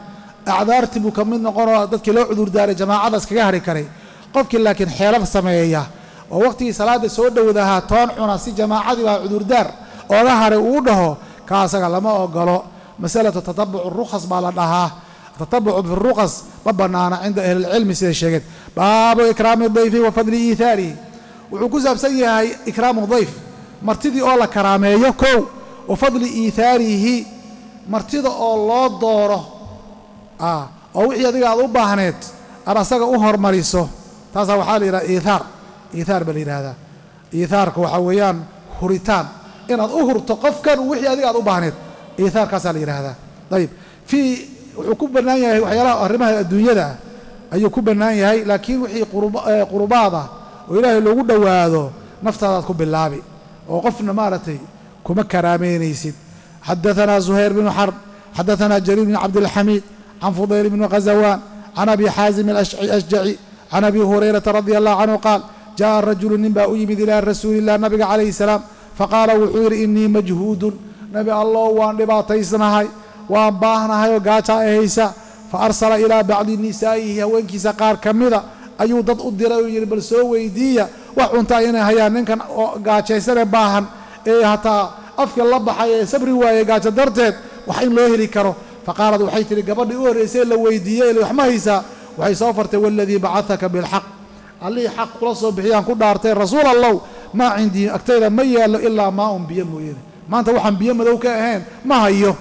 اعذارتي بو كمن نقرا ددك لو عذور دار جماعه اسكغه هري كاري قفكي لكن خيلف سميهيا او وقتي صلاه سو دوودها تون عنا سي جماعه وا عذور دار او لا هري او دهو كاسغا لما اوغلو مساله تتبع الرخص بالا دها تتبع بالرخص ببنانا عند اهل العلم سي شيغت باب اكرام الضيف وفضل ايثاره وعكوزاب سيهي اكرام الضيف martidii oo la karaameeyo koow oo fadli iithaarihi martida oo loo dooro oo wixii adiga aad u baahneed aad asaga u hormariso taas waxaa la yiraahdaa iithaar bal yiraahdaa iithaarku waxa weeyaan huritaan inaad u hurto qofkan wixii adiga aad u baahneed iithaarkaas la yiraahdaa dayib fi wuxuu ku bannaan yahay waxyaalaha arrimaha adduunyada ayuu ku bannaan yahay laakiin wixii qurbaada oo ilaahay lagu dhawaado naftaada ku bilaabi وقفنا مالتي كما كرامينيسيد حدثنا زهير بن حرب حدثنا جرير بن عبد الحميد عن فضيل بن غزوان عن ابي حازم الاشجعي عن ابي هريره رضي الله عنه قال جاء الرجل من باوي الى رسول الله النبي عليه السلام فقال وحور اني مجهود نبي الله وان دباتيسناهي وان باهناهي وغاتا ايسا فارسل الى بعض نسائه وانكس قار كمدا ايو ضد ادرى بل سو ويديه وعنتا إنا هيا نكن قاچي سر باهن إيه هتا أفك الله بحيا سبري ويا قاچي درتت وحين لو هري كرو فقالت وحيت لي قبل يوريسي لو ويديي لو حمايسا وحي سافرت والذي بعثك بالحق علي حق رسول بحيان كل دارتين رسول الله ما عندي أكتير ما يالو إلا ماء بيم ويري ما أنت وحن بيم لو كاهين ما هيو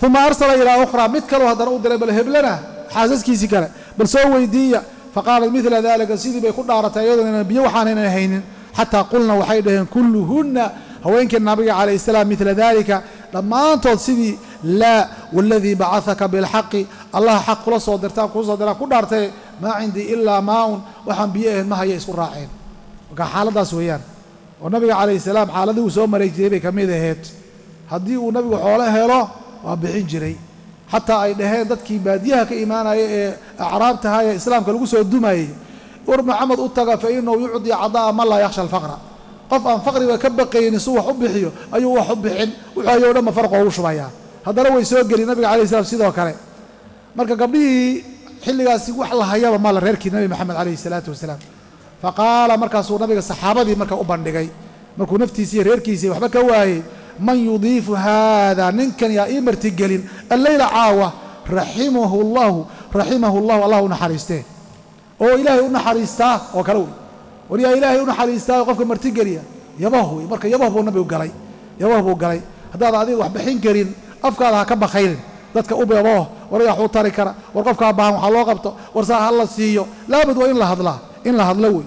ثم أرسل إلى أخرى متكلو هذا رود بالهب لنا حاسس كيسي كلا بل سو ويديي فقالت مثل ذلك سيدي بيكون دارت ايضا بيوحنا هين حتى قلنا وحيدهن كلهن هوينك النبي عليه السلام مثل ذلك لما انت سيدي لا والذي بعثك بالحق الله حق لا صدرتك وصدرك كدارتي ما عندي الا ماء وحن بيئهن ما هي اسكو راعين وكا حالداس ويان والنبي عليه السلام حالده سو مري جيبي كميد اهيت هدي ونبي خوله هيلو وا بخين جيري حتى أي دهين دتكي باديها كإيمانا أعرابتها يا إسلام كالقوس الدمي ورب محمد أتقى فإنه يعطي عضاء من لا يخشى الفقر قفا فقري وكبقي نسوه حب حيو أيوه حب حن وحيو لما فرقه وشوية هذا لو يسوق لي النبي عليه السلام سيده وكره مركب قبليه حل قاسي وحلها يا ما لا ريركي النبي محمد عليه الصلاة والسلام فقال مركب صور النبي الصحابة دي مركب أبان دقي مركب نفتي سير ريركي سير وحبك واي من يضيف هذا ننكن يا إمر تجلين الليلة عاوة رحمه الله الله نحرسته أو إلهي نحرسته أو كروي وليا إلهي نحرسته وقفك إمر تجلية يبهوي مرك يبهو النبي وقري يبهو قري هذا عادي وح بحين كرين أفكارها كبا خير ذاتك أبي يبهو ورياح وطاري كرا ورقف كابها وحلاقبته ورساها الله سيو لابد وإن لا هذ له إن لا هذ لوي.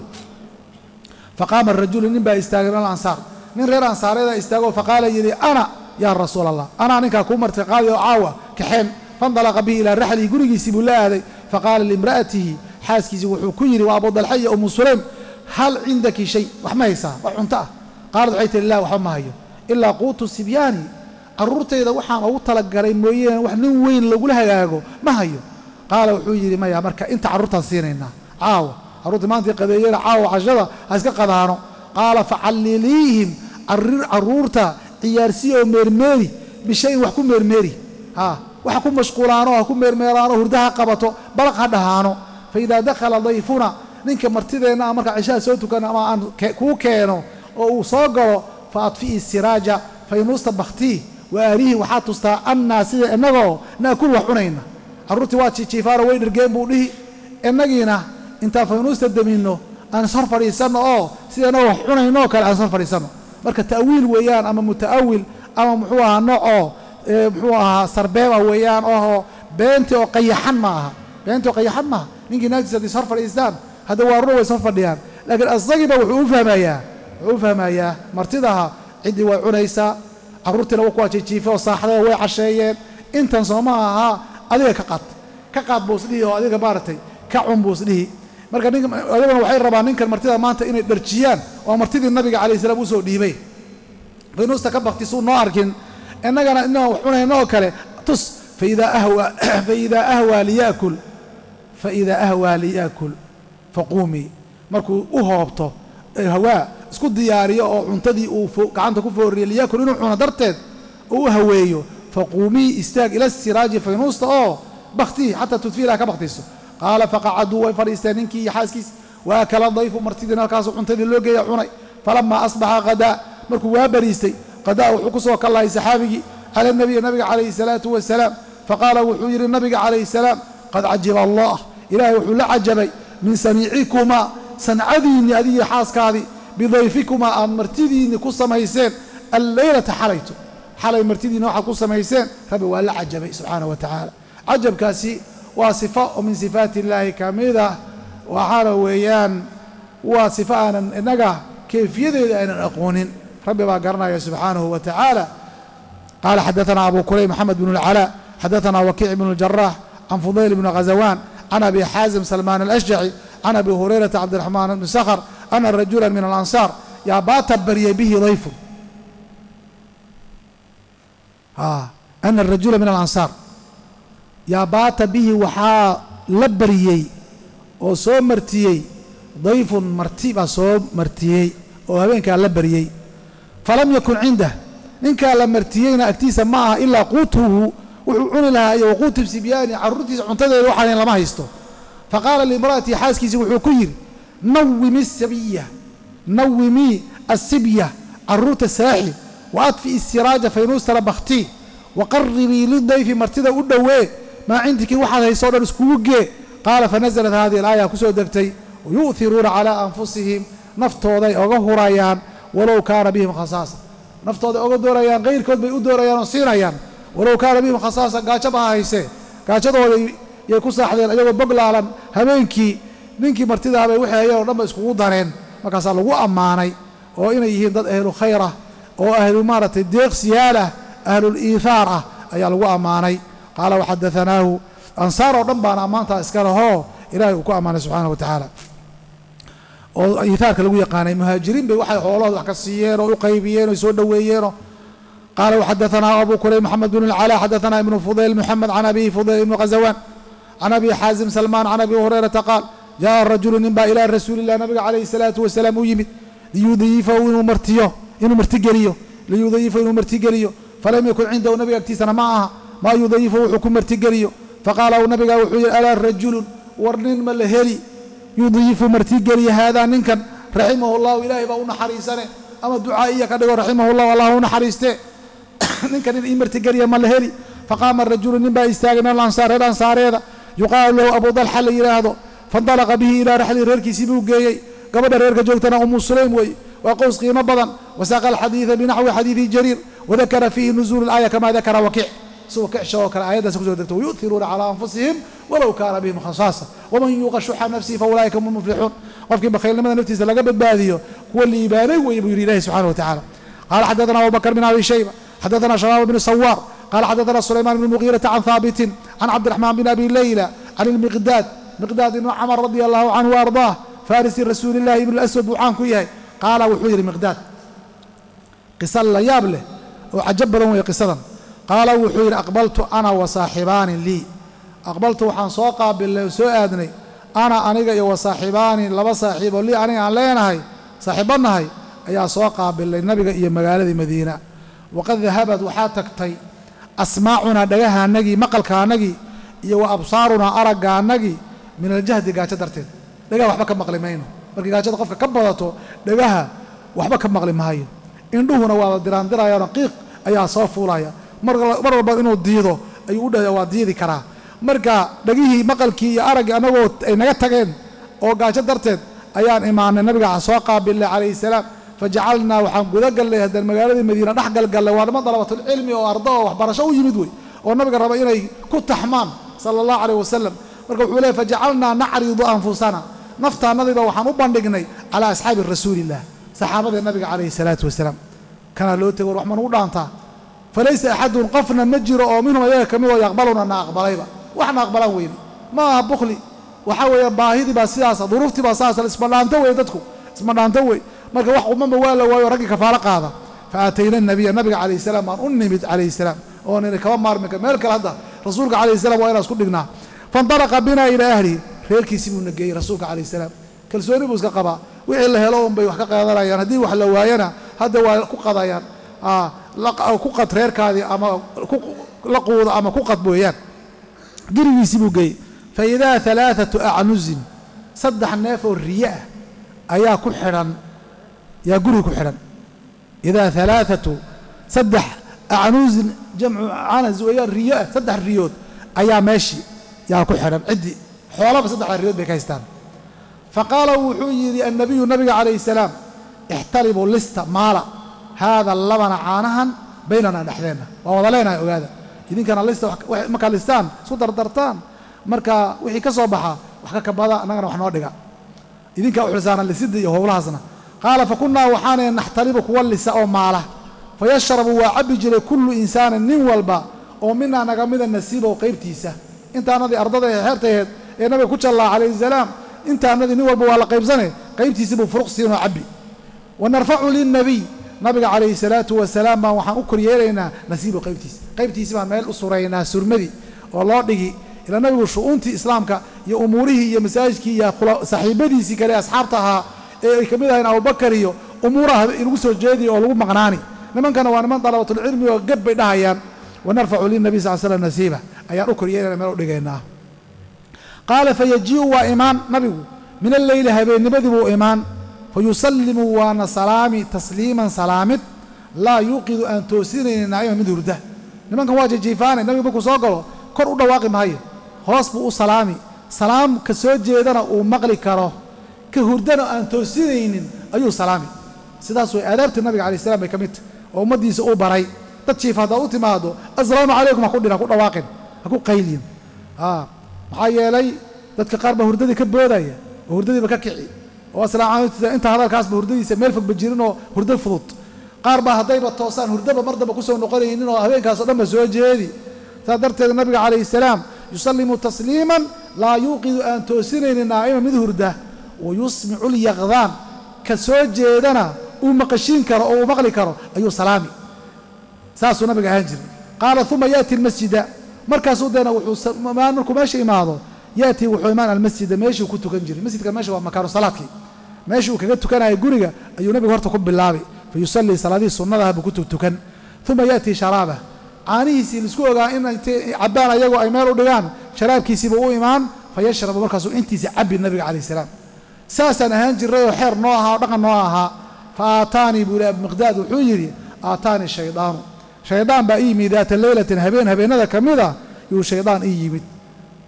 فقام الرجل نبى استاجر الأنصار من غير أنصار إذا استاجوا فقال يدي أنا يا رسول الله أنا نكا كومر تقال يعوى كحن فانطلق به إلى الرحل يقول يسيب الله هذه فقال لامرأته حاسكي وحكيري وأبوض الحية أم سليم هل عندك شيء وحما يسا وعنتاه قالت عيت الله وحما هي إلا قوت السبياني الرورتي إذا وحام أو تلقى مويين وحنين وين لو لها ما هي قال وحويري ما يا مركا أنت عرورتها سيرينا عاوة عرورتي ما أنت قبيلة عاوة عجلة أسكت قضانو قال فعلليهم عرورتها عيارسية وميرميري بشيء وحكم ميرميري ها وحكم مشغولانو وحكم ميرميرانو وردها قبطو بلق هدهانو فإذا دخل ضيفنا نينك مرتدينا مركا عشاء سوتو كان أما كوكينو أو صاقرو فأطفئ السراج فينوست بختيه وآليه وحاتوستا أنا سيدا أنغو ناكل وحنين عرورتي واتشي تشيفارو ويدر جيمبو ليه أنغينا انتا فينوست الدمينو أنا صرف ريسانو أو سيدا أنغو وحنينو كان أنا صرف ريسانو مركا تأويل ويان أما متأول أما محوها نوعو محوها سربيبا ويان أوهو بنتي وقيحان معها بنتي وقيحان معها نيجي ناجزة دي صرف الإسلام هذا هو الروي صرف ديان لكن الصقيبة وحوفها ما إياه وحوفها ما إياه مرتدها عندي وعنيسا عرورتي لو كوا تشيفه وصاحبه وعشايين انت نصومها هذيك كقط بوسليه هذيك بارتي كعم بوسليه marka ninka adaga waxay rabaan ninkan martida maanta inay dharjiyaan oo martidii nabiga kaleey salaam u soo dhiibay rinosta ka baqtisu noo arkin annagana inoo waxunayno kale tus fa idha ahwa li yakul faqumi markuu u hoobto hawa isku diyaariyo oo cuntadii uu gacanta ku fooriyo li yakul inuu cuno darteed oo haweeyo faqumi istaag ila siraaj fa rinosta oo baqti hatta tudfira ka baqtisu قال فقعدوا وفريستانينكي حاسكيس واكل الضيف مرتدنا كاسو عنتدي لو غيا عناي فلما اصبح غدا مركو وابريستي غدا وحكسو كلاي صحابيي على النبي عليه الصلاه والسلام فقال وحير النبي عليه السلام قد عجب الله الهي وحو لا عجبي من سميعكما سنعديني هذه حاسكادي بضيفكما ان مرتديني كسميسين الليله حليتو حلي مرتديني وحا كسميسين ربي ولا عجبي سبحانه وتعالى عجب كاسي وصفة من صفات الله كاملة وحرويان وصفة النجاة كيف يدل أن أقون ربي باقرنا سبحانه وتعالى قال حدثنا أبو كريم محمد بن العلاء حدثنا وكيع بن الجراح عن فضيل بن غزوان عن أبي حازم سلمان الأشجعي عن أبي هريرة عبد الرحمن بن صخر أن رجلا من الأنصار يا باتبري به ضيفه أن الرجل من الأنصار يا بات به وحا لبريي او سو مرتيي ضيف مرتيبا سو مرتيي او هبينكا لبريي فلم يكن عنده نينكا لمرتيينا اكتيسا معها الا قوته وعن لها اي وقوت بسبياني عرورتيس عنتدي وحالين لما هيستو فقال لامرأتي حاسكيسي وحو كير نومي السبية نومي السبية عرورت الساحل واطفئي السراج فينوس تلبختي وقربي للضيف مرتدا ودوي ما عندك واحد هيصور اسكوجي قال فنزلت هذه الايه كسو دبتي ويؤثرون على انفسهم نفتودا اوغ هوريان ولو كان بهم خصاصه نفتودا اوغ دوريان غير كود بي ودوريان سيريان ولو كان بهم خصاصه غاجبها هيسه غاجدودا يي كساخدين ايغو بغلالن هبينكي نينكي مرتدا باي وخي هيو دم اسكو دارين مكاسا لوو اماناي او اني يهين دد اهل خيره او اهل مارته ديق سياله اهل الايثار اي لوو اماناي قال وحدثناه أنصار ربنا مانتا اسكره إلهي وكو أمانه سبحانه وتعالى وإيثارك لو يقاني مهاجرين بوحي حولاد وحكسيين وقيبيين ويسود دويين قال وحدثنا أبو كريم محمد بن العلاء حدثنا ابن فضيل محمد عن أبي فضيل بن غزوان عن أبي حازم سلمان عن أبي هريرة قال جاء الرجل نبى إلى رسول الله النبي عليه الصلاة والسلام ويمد ليضيفه إنه مرتجريه ليضيفه إنه مرتجريه فلم يكن عنده نبي أكتسنا معها ما يضيفه حكم مرتقريو فقال النبي وحي ألا الرجل ورنين ملهري يضيف مرتقري هذا ننكن رحمه الله إلهي بأون حريسانه أما الدعائية كده رحمه الله والله أون حريسته ننكن إن مرتقري ملهري فقام الرجل نبا يستاغن الأنصار هذا يقال له أبو ضلحة إلى هذا فانطلق به إلى رحل ريركي سيبوك جاي قبل ريركي جوتنا أم السليم وي وقوس قيمة بضن وساق الحديث بنحو حديث جرير وذكر فيه نزول الآية كما ذكر وكيع سوك شوكر عيدا سكوت ويؤثرون على أنفسهم ولو كان بهم خصاصة ومن يوق شح نفسه فأولئك هم المفلحون. وفي بخير لمن نفتي زلقة بالبادية هو اللي يبارك ويبير إليه سبحانه وتعالى. قال حدثنا أبو بكر بن أبي شيبة حدثنا شراب بن سوار قال حدثنا سليمان بن المغيرة عن ثابت عن عبد الرحمن بن أبي ليلى عن المقداد بن عمر رضي الله عنه وأرضاه فارس رسول الله بن الأسود وعان كويه قال وحير المقداد قصة لا يابله وعجب لهم قصة قال وحير أقبلت أنا وصاحبان لي أقبلت وحان سوقا بالسؤادني أنا أنيقي وصاحباني لبا صاحب لي أني علينا هاي صاحبنا هاي أيا سوقا بالنبي إيا مقالة المدينة وقد ذهبت وحاتكتي أسماعنا دقها نجي مقلكا نجي وأبصارنا أرقا نجي من الجهد قاعد درتين دقها وحبا كم مقلمينه مركي قاعد قفك كبضته دقها وحبا كم مقلم هاي إندوهنا وادران درايا رقيق أيا صافو لايا مر بعد إنه ديده أيودا يواديدي كرا مركا دقيه مقلكي أرقا نجوت نجتكين أو قاعد درتين أيان إيمان النبي عصاقا بالله عليه السلام فجعلنا وحنقول قال لي هذا المقالة المدينة نحق قال له وأنا طلبة العلم وأرضاه وحبرشة ويمدوي والنبي قال ربنا كنت حمام صلى الله عليه وسلم مركب فجعلنا نعرض أنفسنا نفتى نضرب وحنبندقني على أصحاب الرسول الله صحابة النبي عليه الصلاة والسلام كان لو تقول رحمن ودانتا فليس أحد قفنا مجر أو منهم إياك مو يقبلنا نقبليبا وإحنا قبلوين ما بخلي وحاول باهيدي بسياسة ظروفتي بسياسة اسم الله أنتوي يدتكم اسم الله أنتوي marka wax uma mawaalo waayo ragii kafaala qaada faatayna nabiga kaleey salaam aan unnimid kaleey salaam oo inay ka maarmay meel kale hadda rasuulka kaleey salaam waa inaan isku dhignaa fandaraqa bina ila ahli reerkiisii buu nageeyay rasuulka kaleey salaam kalsooni buu iska qabaa wixii la helo bay wax ka qaadanayaan hadii wax la waayana hadda waa ku qadayaan ku qad reerkaadi ama ku la quudo ama ku qad booyaan gurigiisii buu geeyay fa ila thalathatu a'nuz saddax neef oo riyaa ayaa ku xiran يا قريك حرام إذا ثلاثة صدح أعنوز جمع عنز ويا الرياء صدح الريوت أيا ماشي يا كحرام عدي حوالي صدح الريوت بكيستان فقالوا حيري النبي عليه السلام احتربوا لسه مالا هذا اللبن عانها بيننا نحذينا ووضلينا هذا إذن كان لسه مكان لسان صدر درتان مركا وحي كصبحة وحكا كبادا نغنى وحنودقا إذن كان وحرسانا لسدي وهو لحظنا قال فكنا وحانا نحتربك واللساء ماله فيشرب وعبجل كل إنسان نوالبا ومنا نقمد النسيب وقيبتيسه انت أنذي أرضاها حرتها النبي كتش الله عليه السلام انت أنذي نوالبا ولا قيبزنه قيبتيسه بفرق سينا عبي ونرفع للنبي نبي عليه الصلاة والسلام وحان أكري إلينا نسيب وقيبتيسه قيبتيسه مع المال أسرينا سرمدي والله دقي إلى نبي شؤونت إسلامك يا أموره يا مساجك يا صاحبتي سكري أصحابتها كميدها أبو بكر أمورها الوسط الجدي أو الأمور مغناني لما كان وأنا طلبة العلم وجب داعيا ونرفع للنبي صلى الله عليه وسلم نسيبه أي أكرينا ما رجعناه قال فيجيء وإيمان نبي من الليل هبين نبذ وإيمان فيسلم وأنا سلامي تسليما سلامت لا يوقد أن توسيرني نعيم من درده لما كان واجد جيفان النبي بكو صاقله كرود واقم هاي خاص سلامي سلام كسود جيدنا ومغلي كره كهردنا أن توسينين أيو سلامي سداسو أدبت النبي عليه السلام بكميت أو مديس أو براي تتشيف هذا أو تمادو السلام عليكم أقولنا أقول واقع أقول قيلين معايا لي تتكقرب هرددي كبوداية هرددي بككعي وسلام عليكم أنت هذا الكاس بهرددي سميلفك بتجيرنه هردد فلوط قاربة هضيبة توسان هردبة مرضى بكوسه نقولي إنه هبيك هذا مزوج هذي تدرت النبي عليه السلام يسلم تسليما لا يوقد أن توسينين ناعمة من هرده ويسمع اليغضان كسوجيدنا ومقشين كره او مقلي كره ايو سلامي ساسو نبي هاجر قال ثم ياتي المسجد مركز ودنا وحو ما نركو ماشي معضو ياتي وحيمان المسجد ماشي وكنت كنجري المسجد كان ماشي ومكانو صلاتي ماشي وكغد تكن اي غريغا ايو نبي هورتا كبلاابي فيصلي صلاه سننها بكنت تكن ثم ياتي شرابه عانيسي لسكوغا ان عبان ايغو اي ميل ودغان شرابكيسي بو ايمان فيشرب مركز انتي عبد النبي عليه السلام ساسن أهان جريه وحير نوها ودقن نوها فأتاني بولاب مقداد وحجري أتاني الشيطان شيطان بأيمي ذات الليلة هبين هذا كميدا يو شيطان إيمي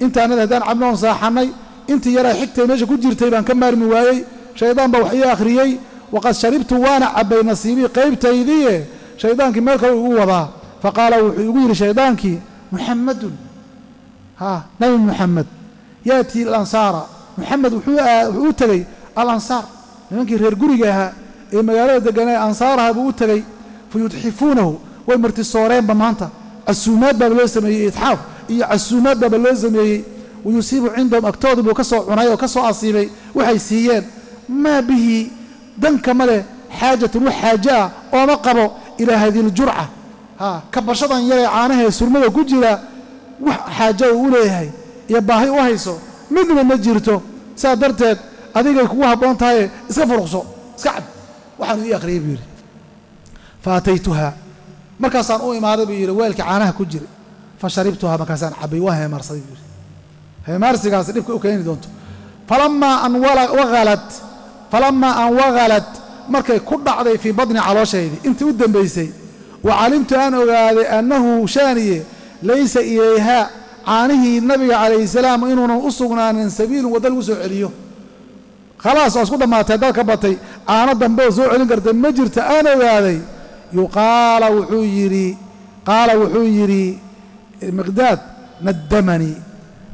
انت أنا ذهدان عبنون صاحني انت يرى حكتي ماشي كجير تيبان كمار مواي شيطان بوحي آخريي وقد شربت وانا عبي نصيبي قيب تيديه شيطانك مالك ووضا فقال وحيقول شيطانك محمد نبي محمد يأتي الأنصار محمد وحو تغي الأنصار لمنكي رير قريقها إيه مقالة دقناء أنصارها بو تغي فيتحفونه ويمرتي الصورين بمانتا السومات باب لازم يتحاف إيه السومات باب لازم ويصيب عندهم أكتوضب وكسو عناية وكسو عصيبي وحيسيان ما به دنك ماله حاجة وحاجة ومقبو إلى هذه الجرعة كبشطا يلي عانها سرمدا كجلا وحاجة وليها يباهي وهيسو مثل ما جرته سادرتك أديك كوها بونتاي اسكفرقصو اسكعب وحن إيه قريب يري فأتيتها مركزان أو إمارة بيري ويلك عانها كجري فشربتها مركزان عبي وهي مرصي بيري هي مرسي قاس ريبك أوكيني دونتو فلما أن وغلت مركي كل عضي في بطني على شيء أنت ودن بيسي وعلمت أنا أنه شانية ليس إليها عانه النبي عليه السلام إنه أصغنا عن سبيل ودلو سعريه خلاص أصغنا ما تدرك بطي أنا دنبي سعرين قرد مجرت أنا وغالي قال وحيري مقداد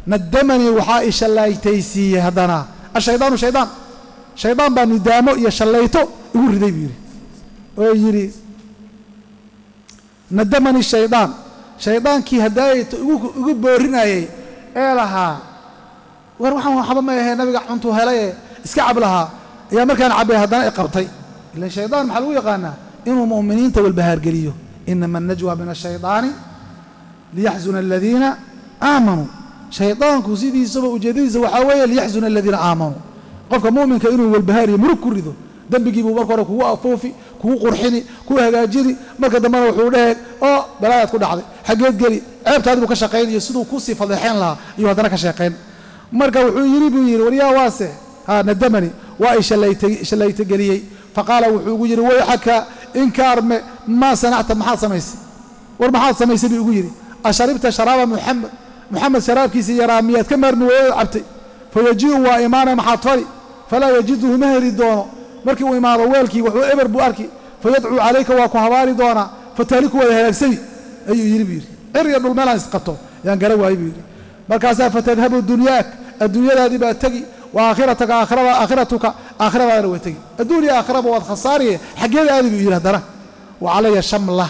ندمني وحائش الله تيسي هدنا الشيطان بان ندامه يشليته يقول رديبيري ويجري ندمني الشيطان كي هدايته يقول بورناي ايه لها وروحه حبما يا نبي عنتو هلاي اسكعب لها يا مركان عبي هدنا قبطي الا الشيطان محلو يقانا انه مؤمنين تو البهار قليو انما النجوى من الشيطان ليحزن الذين امنوا شيطانك سيدي سبا وجديد وحاوية ليحزن الذين آمنوا قفك مؤمنك إنه والبهاري مرك كردو دنبقي بمركورة كوه أفوفي كوه قرحيني كوه هجاجيني مركة دمار وحوليك بلايات كل عضي حقيت قلي عيبت هذا كشاقين يسدو كوسي فضيحين لها أيها هذا كشاقين مركة وحوليني بيير وريا واسع ندمني وإيش اللي يتقليي فقال وحوليني ويحكى إنكار ما صنعت محاط سميسي والمحاط سميسي بيقوليني أشربت شراب محمد سرابكي سيراميات كم مرمي وعبتي فيجيء وإيمانا محاطفري فلا يجده مهري دونا مركي وإيمانا ويلكي وحو إبر بواركي فيدعو عليك وكو هواري دونا فتالك ويهلك سبي أيو يربيري إريا ابن الملع يسقطه يعني قالوا يبيري مركزا فتذهب الدنيا هذه باتقي وآخرتك آخرة رويتقي الدنيا آخرة بواد خسارية حقيقة هذه بيجيرها درا وعلي الشم الله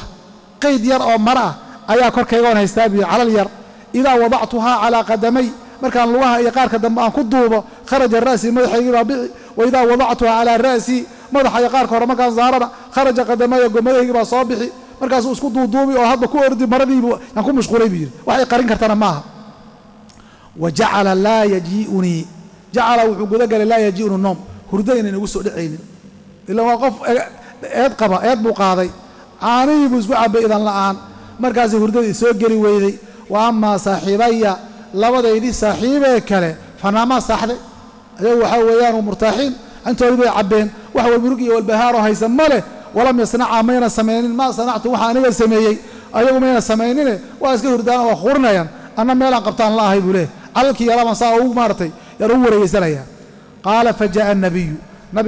قيد ير أو مرأة أيا كركيون هيستابي على الير إذا وضعتها على قدمي مركان لواها يقارك دماء كدوبة خرج الرأس مدح يقرأ وإذا وضعتها على رأسي مدح يقارك ورمكان زهرنا خرج قدمي ومدح يقرأ صابحي مركان سأسكده دوبي وهذا كو أردي مرضي يكون مشغولي بير وحي قرين كرتنا معها وجعل لا يجيئني جعل وحقودك لا يجيئني النوم هردين نوسو لعين إلا وقف أدقبا أدبق هذي عاني بسبوع بإذن الآن مركان سهردين سيقري ويدي وأما صاحبي لبدي صاحبي كله فنما صاحبي أيوه حويان ومرتاحين أنتوا اللي عبين وحول برقي والبهار هيسمله ولم يصنع مين السمينين ما صنعته وحانية سميني أيوه مين السمينين وأسكيه ردانا وخورنا يعني أنا ميلا قبطان الله يبوليه عليك يا لما صاحبه مارتي يروي يسليها قال فجاء النبي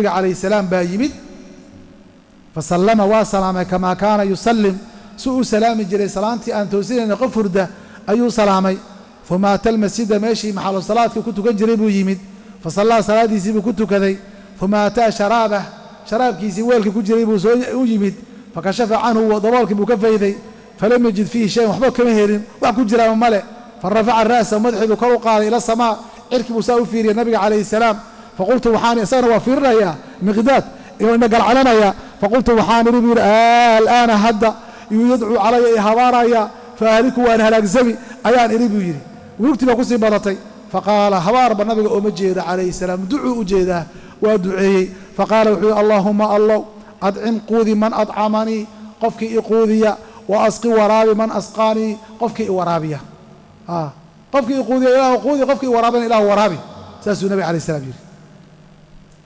عليه السلام بايمد فسلم وسلم كما كان يسلم سوء سلام جري سلامتي أن توسيني قفر ده أيو سلامي فما تلمسيد ماشي محل الصلاة كنت كنجري بو يمد فصلى صلاتي سيبو كنت كذي فما أتى شرابه كيسي ويلك كنجري بو يمد فكشف عنه وضوالك بكفه ذي فلم يجد فيه شيء محبوب كمهيرين وكنجري وملئ فرفع الرأس ومدحه ذكره قال إلى السماء اركب ساوفير يا نبي عليه السلام فقلت وحاني أسان وفيرنا يا مغداد إنك العلنا يا فقلت وحاني ربي الآن هدا يدعو علي هوارا يا فأهلكوا وأن هلاك زبي أيان إليبو يري ويكتب قصي بلطي فقال هوار بالنبي أمجيد عليه السلام دعوا أجيده وأدعيه فقال اللهم الله أدعم قوذي من أطعمني قفك إقوذي وأسقي ورابي من أسقاني قفك ورابي قفك إقوذي إله قوذي قفك ورابي إله ورابي سأسوا النبي عليه السلام يري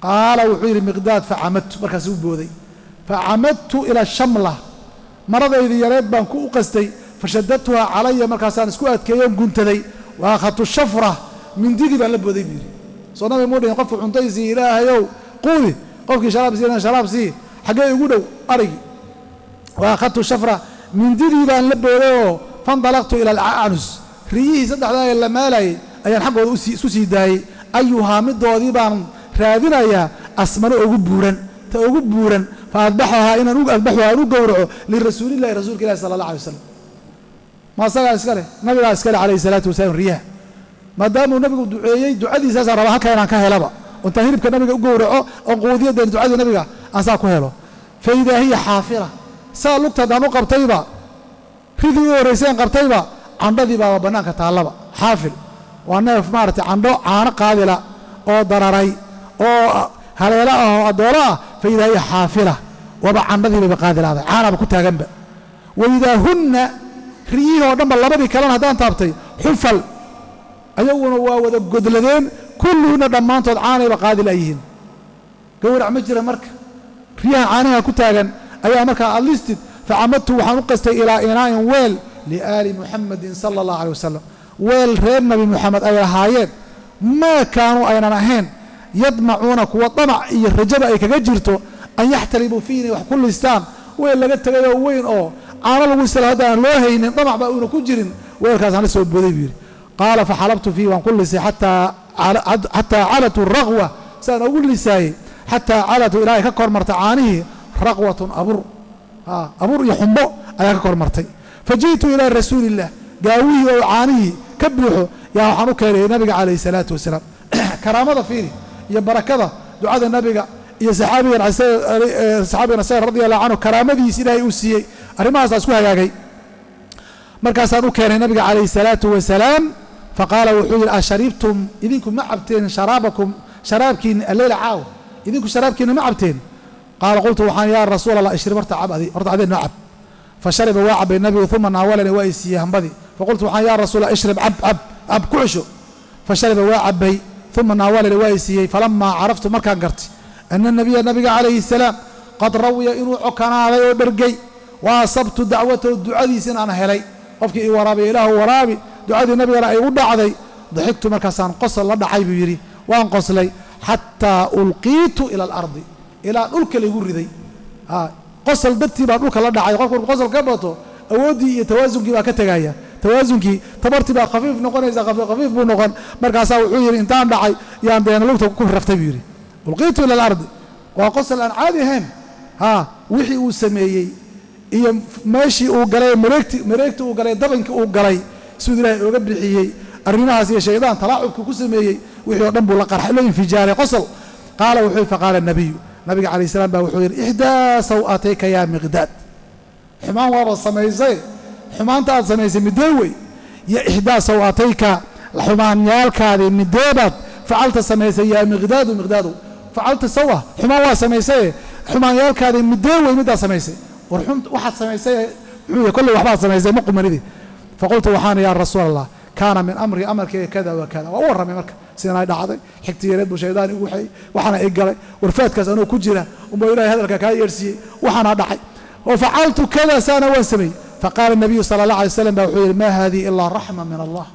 قال وحير مقداد فعمدت مركز بوذي فعمدت إلى الشملة مرض إذي يريد بانكو قستي فشدتها علي مركزان سكوات كيوم قلت لي واخذت الشفره من ديدي بان لبودي بيري صنابي مودي قف عنتي زي لا يو قولي قفكي شراب زينا شراب زي حقي يقولوا اري واخذت الشفره من ديدي بان لبودي فانطلقت إلى العنز ريهي صدح داي اللي مالي أيان حقه سوسي داي أيها مدو ديبان رادنا يا أسمنو أغبورا فأذبحها إن أذبحها نقورعه للرسول الله رسول الله صلى الله عليه وسلم ما صلى عسكري نبي عسكري عليه الصلاة والسلام ريح ما داموا نبي دعاء دعاء ساسا رباها كان كهلبا وأنت هربك نبي أغورعه أنقوذية دعاء نبي أساك هلو فإذا هي حافرة سال لقطة دامو قبطيبة ريديو ريسين قبطيبة عند ذيبا وبناك تعلبا حافل وأنا في مارتي عنده عن قاذلة أو ضرري أو هليلة أو ضررة فإذا هي حافرة وبع عند ذيبا قاذلة هذا عانا بكتها جنبه وإذا هن رييه ودم اللبن كلام هدان تابطي حفل أيون وذا قدلدين كلهن دمانتود عانا بقاذلة أيهن قورع مجرى مرك ريها عانها كتها جن أيها مركا أليستد فعمدت وحنقست إلى إناء ويل لآل محمد صلى الله عليه وسلم ويل ريب نبي محمد أي هايين ما كانوا أين نهين يطمعونك وطمع الرجب أي كجرته أن يحتربوا فيني وحكل الإسلام ويل لقيت وين أو عار الوسل هذا لوهين طمع بقول كجر ويل كاس نسوا بذيبير قال فحلبت فيه وعن كل سي حتى علت الرغوة سأقول لساي حتى علت إلهي ككر مرتعانه رغوة أبر أبر يحمو أي ككر مرتي فجئت إلى رسول الله قاويه وعانيه كبلحه يا حنوك النبي عليه الصلاة والسلام كرامة فيني يا بركة دعاء النبي يا صحابي الرسول رضي الله عنه كرامة سيدي أسيي أرمى أسكوها يا جاي مركز حنوك النبي عليه الصلاة والسلام فقال وحول أشربتم إذنكم ما عبتين شرابكم شرابكين الليل عاو إذنكم شرابكين ما عبتين قال قلت وحان يا رسول الله اشرب ارتعب هذه ارتعبين نعب فشرب واعب النبي ثم ناولني وإيسي همبذي فقلت يا رسول الله اشرب عب عب عب كعشو فشرب واعب بي ثم ناولني وإيسي فلما عرفت ما كان قرتي أن النبي عليه السلام قد روي إنو عكنا علي وبرقي وأصبت دعوته الدعاء سنان هلي قفكي ورابي إله ورابي دعاء النبي رأي ودعدي ضحكت مركزان قصل لنا عيب يري وأنقص لي حتى ألقيت إلى الأرض إلى ألك اللي يقول ذي قصل درتي بقول لك الله دعاي قصل كبته أودي توازنك بقى كتجاية توازنك تبرتي بقى خفيف نقول إذا خفيف بنقول مركز عوير إنتان دعاي يعني بين لوك تكون رفت بيري ولقيته إلى الأرض وقصل عن عادهم وحي وسميي ماشي وقلي مركت وقلي دبنك وقلي سودلاء وقبلي أريناها زي شيطان طلعوا كوسميي وحي ربنا بلقى حلين في جاري قصل قال وحي فقال النبي عليه السلام بقى وحير إحدى سوءاتيك يا مقداد حمان وابا السميزي حمان تاعد سميزي مدوي يا إحدى سوءاتيك الحمان يالك هذه مدوبات فعلت سميزي يا مقداد ومقداد فعلت سوء حمان وابا سميزي حمان يالك هذه مدوي مدى سميزي ورحمت واحد سميزي كل واحد سميزي مقمر ذي فقلت وحان يا رسول الله كان من أمري أمرك كذا وكذا وأورم أمرك سيناي دعدي حكتي يرد بشيداني وحي وحنا إجري ورفات كذا أنا كجرة وما يراي هذا الكاكاي يرسي وحنا دعي وفعلت كذا سنة وسمي فقال النبي صلى الله عليه وسلم بوحي ما هذه إلا رحمة من الله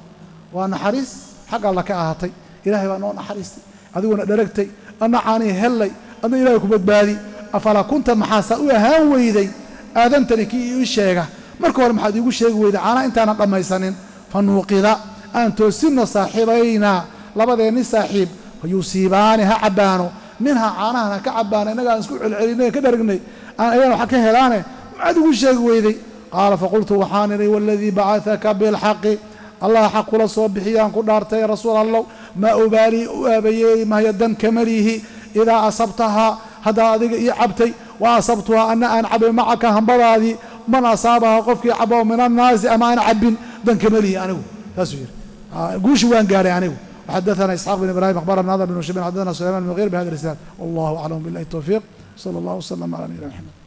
وأنا حريص حق الله كأهطي إلهي وأنا حريصتي أذو أنا درجتي أنا عاني هلي أنا إلهي كبد بالي أفلا كنت محاسوي هاويدي آذنتني كي يشيعه مركور محد يقول شيء ويد أنا أنت أنا قم يسنين فنوقظ أن توسن صاحبينا لبدين صاحب يصيبانها عبانو منها عانانا كعبانا نقال نسكوع العلينا كدرقني أنا أيام حكي هلاني ما عاد يقول شيء ويدي قال فقلت وحانري والذي بعثك بالحق الله حق ولا صبحي أن قدرت يا رسول الله ما أبالي أبي ما يدن كمريه إذا أصبتها هذا ذي عبتي وأصبتها أن أنعب معك هم برادي من أصابها قفك عبوا من الناس أما أنعب دن كمريه أنا تسوير قوش وين قاري أنا حدثنا إسحاق بن إبراهيم أخبرنا بن عاذر بن شبيب حدثنا سليمان بن غير بهذا الإسناد والله أعلم بالله التوفيق صلى الله وسلم على نبينا محمد.